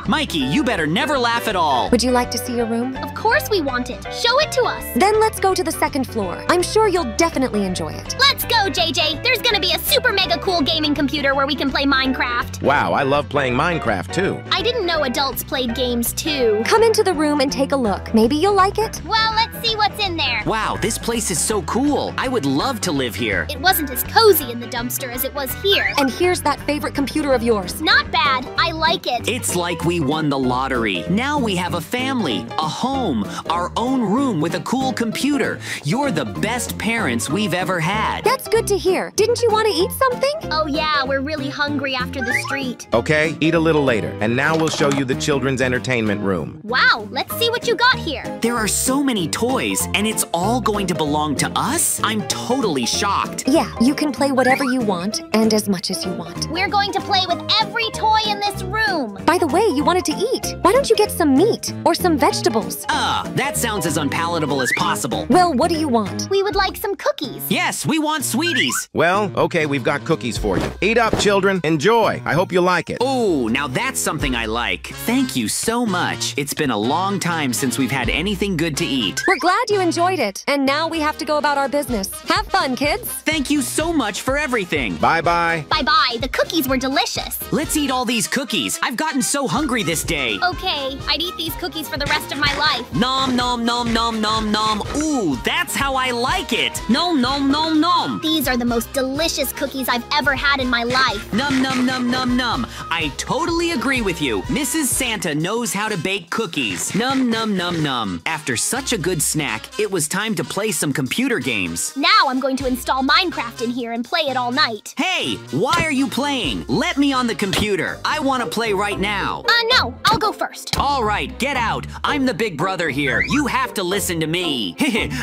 Mikey, you better never laugh at all. Would you like to see your room? Of course we want it. Show it to us. Then let's go to the second floor. I'm sure you'll definitely enjoy it. Let's go, JJ. There's gonna be a super mega cool gaming computer where we can play Minecraft. Wow, I love playing Minecraft too. I didn't know adults played games too. Come into the room and take a look. Maybe you'll like it. Well, let's see what's in there. Wow, this place is so cool. I would love to live here. It wasn't as cozy in the dumpster as it was here. And here's that favorite computer of yours. Not bad. I like it. It's like we won the lottery. Now we have a family, a home, our own room with a cool computer. You're the best parents we've ever had. That's good to hear. Didn't you want to eat something? Oh yeah, we're really hungry after the street. Okay, eat a little later. And now we'll show you the children's entertainment room. Wow, let's see what you got here. There are so many toys, and it's all going to belong to us? I'm totally shocked. Yeah, you can play whatever you want and as much as you want. We're going to play with every toy in this room. By the way, you wanted to eat. Why don't you get some meat or some vegetables? That sounds as unpalatable as possible. Well, what do you want? We would like some cookies. Yes, we want sweeties. Well, okay, we've got cookies for you. Eat up, children. Enjoy. I hope you like it. Ooh, now that's something I like. Thank you so much. It's been a long time since we've had anything good to eat. We're glad you enjoyed it. And now we have to go about our business. Have fun, kids. Thank you so much for everything. Bye-bye. Bye-bye. The cookies were delicious. Let's eat all these cookies. I've gotten so hungry this day. Okay, I'd eat these cookies for the rest of my life. Nom, nom, nom, nom, nom, nom. Ooh, that's how I like it. Nom, nom, nom, nom. These are the most delicious cookies I've ever had in my life. Nom, nom, nom, nom, nom. I totally agree with you. Mrs. Santa knows how to bake cookies. Nom, nom, nom, nom. After such a good snack, it was time to play some computer games. Now I'm going to install Minecraft in here and play it all night. Hey, why are you playing? Let me on the computer. I want to play right now. No, I'll go first. All right, get out. I'm the big brother here. You have to listen to me.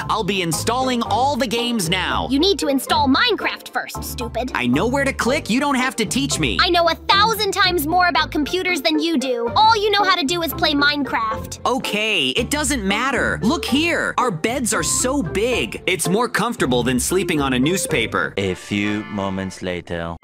I'll be installing all the games now. You need to install Minecraft first, stupid. I know where to click. You don't have to teach me. I know 1,000 times more about computers than you do. All you know how to do is play Minecraft. Okay, it doesn't matter. Look here. Our beds are so big. It's more comfortable than sleeping on a newspaper. A few moments later.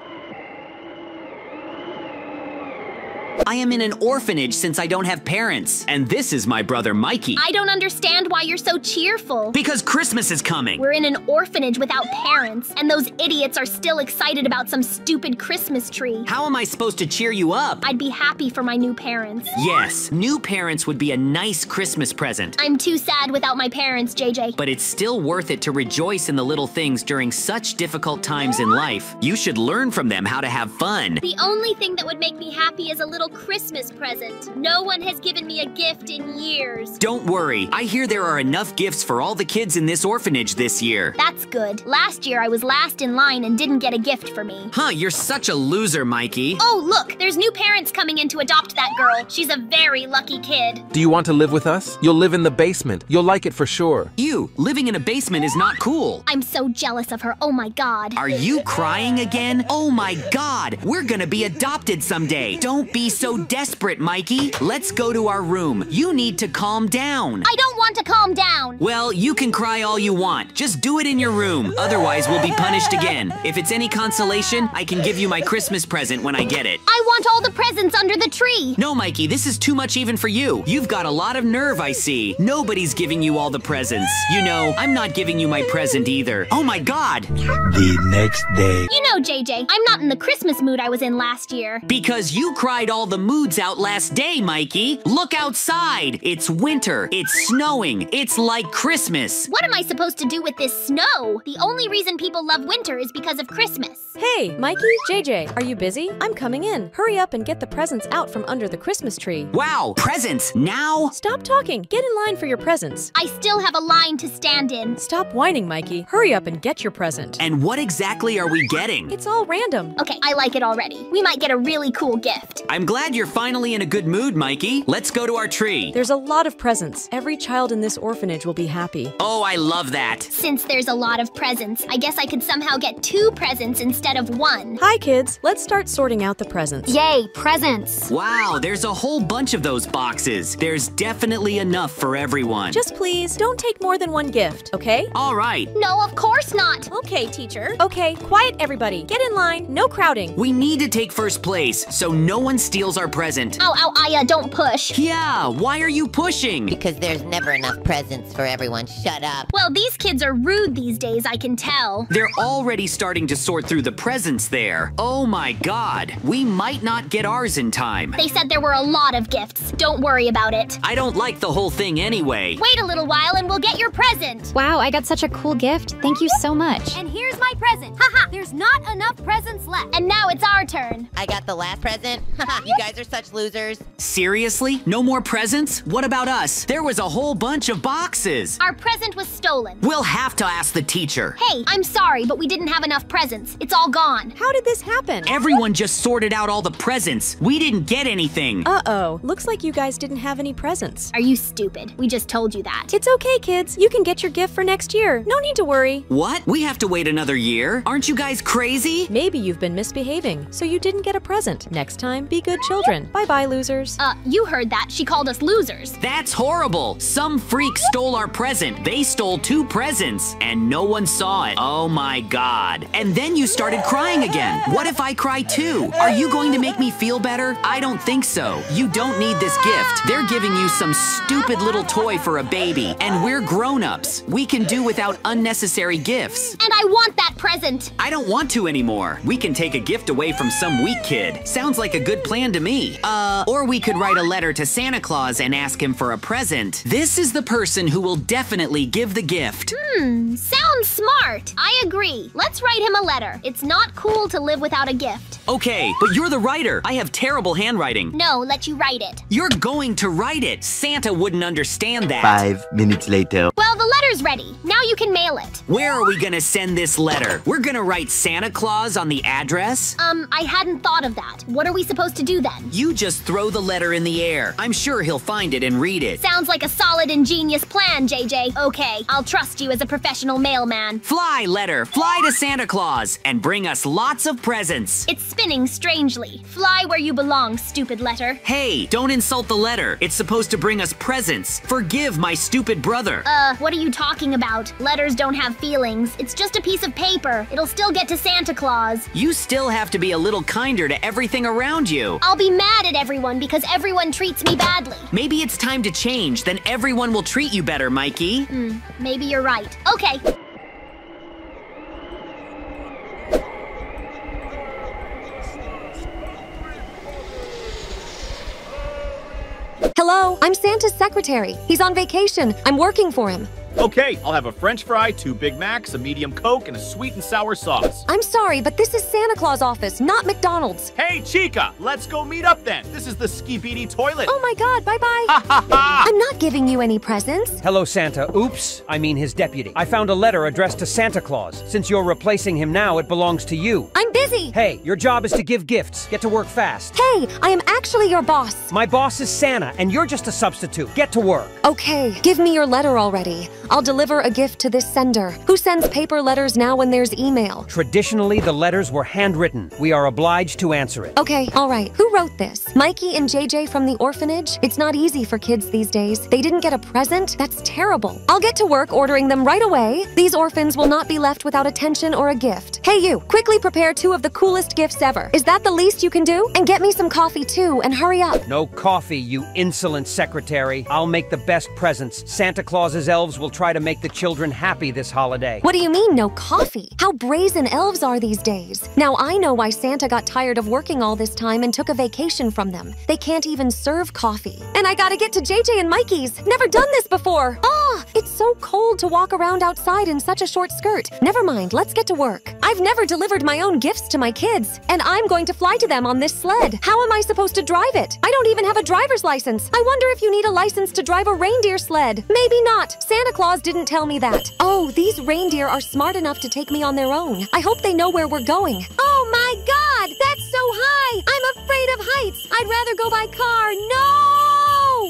I am in an orphanage since I don't have parents. And this is my brother, Mikey. I don't understand why you're so cheerful. Because Christmas is coming. We're in an orphanage without parents, and those idiots are still excited about some stupid Christmas tree. How am I supposed to cheer you up? I'd be happy for my new parents. Yes, new parents would be a nice Christmas present. I'm too sad without my parents, JJ. But it's still worth it to rejoice in the little things during such difficult times in life. You should learn from them how to have fun. The only thing that would make me happy is a little Christmas present. No one has given me a gift in years. Don't worry. I hear there are enough gifts for all the kids in this orphanage this year. That's good. Last year I was last in line and didn't get a gift for me. Huh, you're such a loser, Mikey. Oh, look. There's new parents coming in to adopt that girl. She's a very lucky kid. Do you want to live with us? You'll live in the basement. You'll like it for sure. Ew, living in a basement is not cool. I'm so jealous of her. Oh my God. Are you crying again? Oh my God. We're gonna be adopted someday. Don't be so desperate, Mikey. Let's go to our room. You need to calm down. I don't want to calm down. Well, you can cry all you want. Just do it in your room. Otherwise, we'll be punished again. If it's any consolation, I can give you my Christmas present when I get it. I want all the presents under the tree. No, Mikey, this is too much even for you. You've got a lot of nerve, I see. Nobody's giving you all the presents. You know, I'm not giving you my present either. Oh my God. The next day. You know, JJ, I'm not in the Christmas mood I was in last year. Because you cried all the moods out last day, Mikey. Look outside. It's winter. It's snowing. It's like Christmas. What am I supposed to do with this snow? The only reason people love winter is because of Christmas. Hey, Mikey, JJ, are you busy? I'm coming in. Hurry up and get the presents out from under the Christmas tree. Wow, presents now? Stop talking. Get in line for your presents. I still have a line to stand in. Stop whining, Mikey. Hurry up and get your present. And what exactly are we getting? It's all random. Okay, I like it already. We might get a really cool gift. I'm glad you're finally in a good mood, Mikey. Let's go to our tree. There's a lot of presents. Every child in this orphanage will be happy. Oh, I love that. Since there's a lot of presents, I guess I could somehow get 2 presents instead of 1. Hi, kids. Let's start sorting out the presents. Yay, presents. Wow, there's a whole bunch of those boxes. There's definitely enough for everyone. Just please, don't take more than 1 gift, okay? All right. No, of course not. Okay, teacher. Okay, quiet everybody. Get in line. No crowding. We need to take first place, so no one steals meals are present. Ow, Aya, don't push. Yeah, why are you pushing? Because there's never enough presents for everyone. Shut up. Well, these kids are rude these days, I can tell. They're already starting to sort through the presents there. Oh my god, we might not get ours in time. They said there were a lot of gifts. Don't worry about it. I don't like the whole thing anyway. Wait a little while and we'll get your present. Wow, I got such a cool gift. Thank you so much. And here's my present. Haha, there's not enough presents left. And now it's our turn. I got the last present. Haha, you guys are such losers. Seriously? No more presents? What about us? There was a whole bunch of boxes. Our present was stolen. We'll have to ask the teacher. Hey, I'm sorry, but we didn't have enough presents. It's all gone. How did this happen? Everyone just sorted out all the presents. We didn't get anything. Uh-oh. Looks like you guys didn't have any presents. Are you stupid? We just told you that. It's okay, kids. You can get your gift for next year. No need to worry. What? We have to wait another year? Aren't you guys crazy? Maybe you've been misbehaving, so you didn't get a present. Next time, be good children. Bye-bye, losers. You heard that. She called us losers. That's horrible. Some freak stole our present. They stole two presents, and no one saw it. Oh my god. And then you started crying again. What if I cry too? Are you going to make me feel better? I don't think so. You don't need this gift. They're giving you some stupid little toy for a baby, and we're grown-ups. We can do without unnecessary gifts. And I want that present. I don't want to anymore. We can take a gift away from some weak kid. Sounds like a good plan to me. Or we could write a letter to Santa Claus and ask him for a present. This is the person who will definitely give the gift. Sounds smart. I agree. Let's write him a letter. It's not cool to live without a gift. Okay, but you're the writer. I have terrible handwriting. No, let you write it. You're going to write it. Santa wouldn't understand that. 5 minutes later. Well, the letter's ready. Now you can mail it. Where are we gonna send this letter? We're gonna write Santa Claus on the address? I hadn't thought of that. What are we supposed to do then? You just throw the letter in the air. I'm sure he'll find it and read it. Sounds like a solid, ingenious plan, JJ. Okay, I'll trust you as a professional mailman. Fly, letter, fly to Santa Claus and bring us lots of presents. It's spinning strangely. Fly where you belong, stupid letter. Hey, don't insult the letter. It's supposed to bring us presents. Forgive my stupid brother. What are you talking about? Letters don't have feelings. It's just a piece of paper. It'll still get to Santa Claus. You still have to be a little kinder to everything around you. I'll be mad at everyone because everyone treats me badly. Maybe it's time to change, then everyone will treat you better, Mikey. Maybe you're right. Okay. Hello, I'm Santa's secretary. He's on vacation. I'm working for him. Okay, I'll have a french fry, 2 Big Macs, a medium Coke, and a sweet and sour sauce. I'm sorry, but this is Santa Claus' office, not McDonald's. Hey, Chica, let's go meet up then. This is the skibidi toilet. Oh my god, bye-bye. Ha ha ha! I'm not giving you any presents. Hello, Santa. Oops, I mean his deputy. I found a letter addressed to Santa Claus. Since you're replacing him now, it belongs to you. I'm busy. Hey, your job is to give gifts. Get to work fast. Hey, I am actually your boss. My boss is Santa, and you're just a substitute. Get to work. Okay, give me your letter already. I'll deliver a gift to this sender. Who sends paper letters now when there's email? Traditionally, the letters were handwritten. We are obliged to answer it. Okay, all right. Who wrote this? Mikey and JJ from the orphanage? It's not easy for kids these days. They didn't get a present? That's terrible. I'll get to work ordering them right away. These orphans will not be left without attention or a gift. Hey, you, quickly prepare 2 of the coolest gifts ever. Is that the least you can do? And get me some coffee, too, and hurry up. No coffee, you insolent secretary. I'll make the best presents. Santa Claus's elves will try to make the children happy this holiday. What do you mean, no coffee? How brazen elves are these days. Now I know why Santa got tired of working all this time and took a vacation from them. They can't even serve coffee. And I gotta get to JJ and Mikey's. Never done this before. Ah, it's so cold to walk around outside in such a short skirt. Never mind, let's get to work. I've never delivered my own gifts to my kids, and I'm going to fly to them on this sled. How am I supposed to drive it? I don't even have a driver's license. I wonder if you need a license to drive a reindeer sled. Maybe not. Santa Claus didn't tell me that. Oh, these reindeer are smart enough to take me on their own. I hope they know where we're going. Oh my god, that's so high! I'm afraid of heights! I'd rather go by car. No!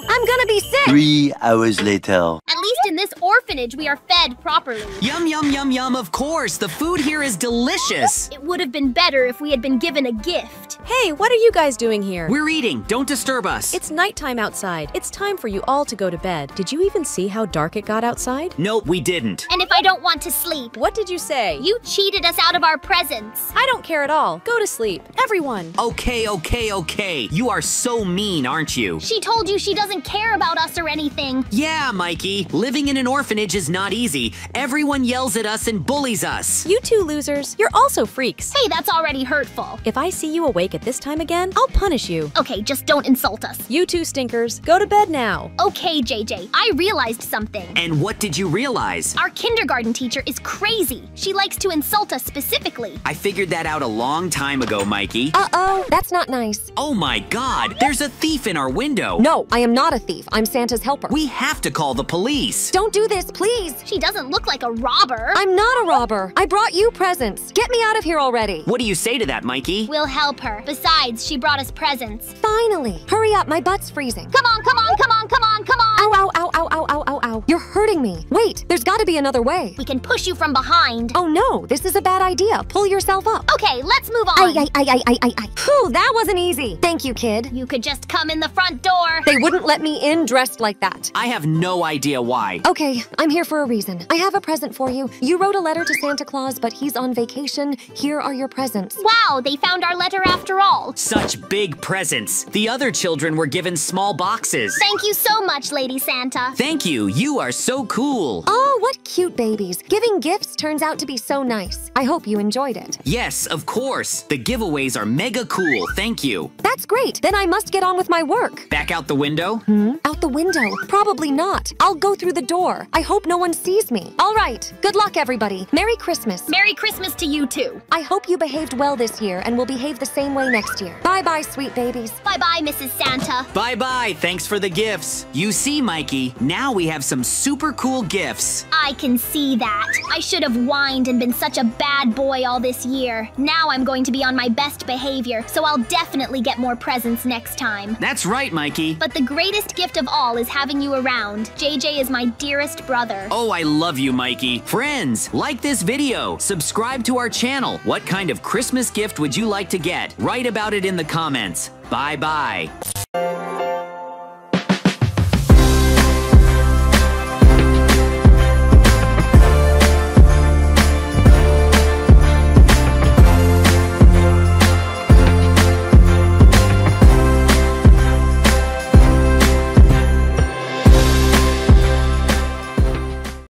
I'm gonna be sick! 3 hours later. At least in this orphanage, we are fed properly. Yum, yum, yum, yum, of course. The food here is delicious. It would have been better if we had been given a gift. Hey, what are you guys doing here? We're eating. Don't disturb us. It's nighttime outside. It's time for you all to go to bed. Did you even see how dark it got outside? Nope, we didn't. And if I don't want to sleep? What did you say? You cheated us out of our presents. I don't care at all. Go to sleep, everyone. Okay, okay, okay. You are so mean, aren't you? She told you she doesn't care about us or anything. Yeah, Mikey. Living in an orphanage is not easy. Everyone yells at us and bullies us. You two losers. You're also freaks. Hey, that's already hurtful. If I see you awake at this time again, I'll punish you. Okay, just don't insult us. You two stinkers. Go to bed now. Okay, JJ. I realized something. And what did you realize? Our kindergarten teacher is crazy. She likes to insult us specifically. I figured that out a long time ago, Mikey. Uh-oh. That's not nice. Oh my God. There's a thief in our window. No, I am not a thief. I'm Santa's helper. We have to call the police. Don't do this, please. She doesn't look like a robber. I'm not a robber. I brought you presents. Get me out of here already. What do you say to that, Mikey? We'll help her. Besides, she brought us presents. Finally. Hurry up. My butt's freezing. Come on, come on, come on, come on, come on. Ow, ow, ow, ow, ow, ow, ow, ow. You're hurting me. Wait, there's got to be another way. We can push you from behind. Oh, no. This is a bad idea. Pull yourself up. Okay, let's move on. Ay. Phew, that wasn't easy. Thank you, kid. You could just come in the front door. They wouldn't let me in dressed like that. I have no idea why. Okay, I'm here for a reason. I have a present for you. You wrote a letter to Santa Claus, but he's on vacation. Here are your presents. Wow, they found our letter after all. Such big presents. The other children were given small boxes. Thank you so much, Lady Santa. Thank you. You are so cool. Oh, what cute babies. Giving gifts turns out to be so nice. I hope you enjoyed it. Yes, of course. The giveaways are mega cool. Thank you. That's great. Then I must get on with my work. Back out the window? Out the window? Probably not. I'll go through the door. I hope no one sees me. All right. Good luck, everybody. Merry Christmas. Merry Christmas to you, too. I hope you behaved well this year and will behave the same way next year. Bye-bye, sweet babies. Bye-bye, Mrs. Santa. Bye-bye. Thanks for the gifts. You see, Mikey, now we have some super cool gifts. I can see that. I should have whined and been such a bad boy all this year. Now I'm going to be on my best behavior, so I'll definitely get more presents next time. That's right, Mikey. But the greatest gift of all is having you around. JJ is my dearest brother. Oh, I love you, Mikey. Friends, like this video. Subscribe to our channel. What kind of Christmas gift would you like to get? Write about it in the comments. Bye-bye.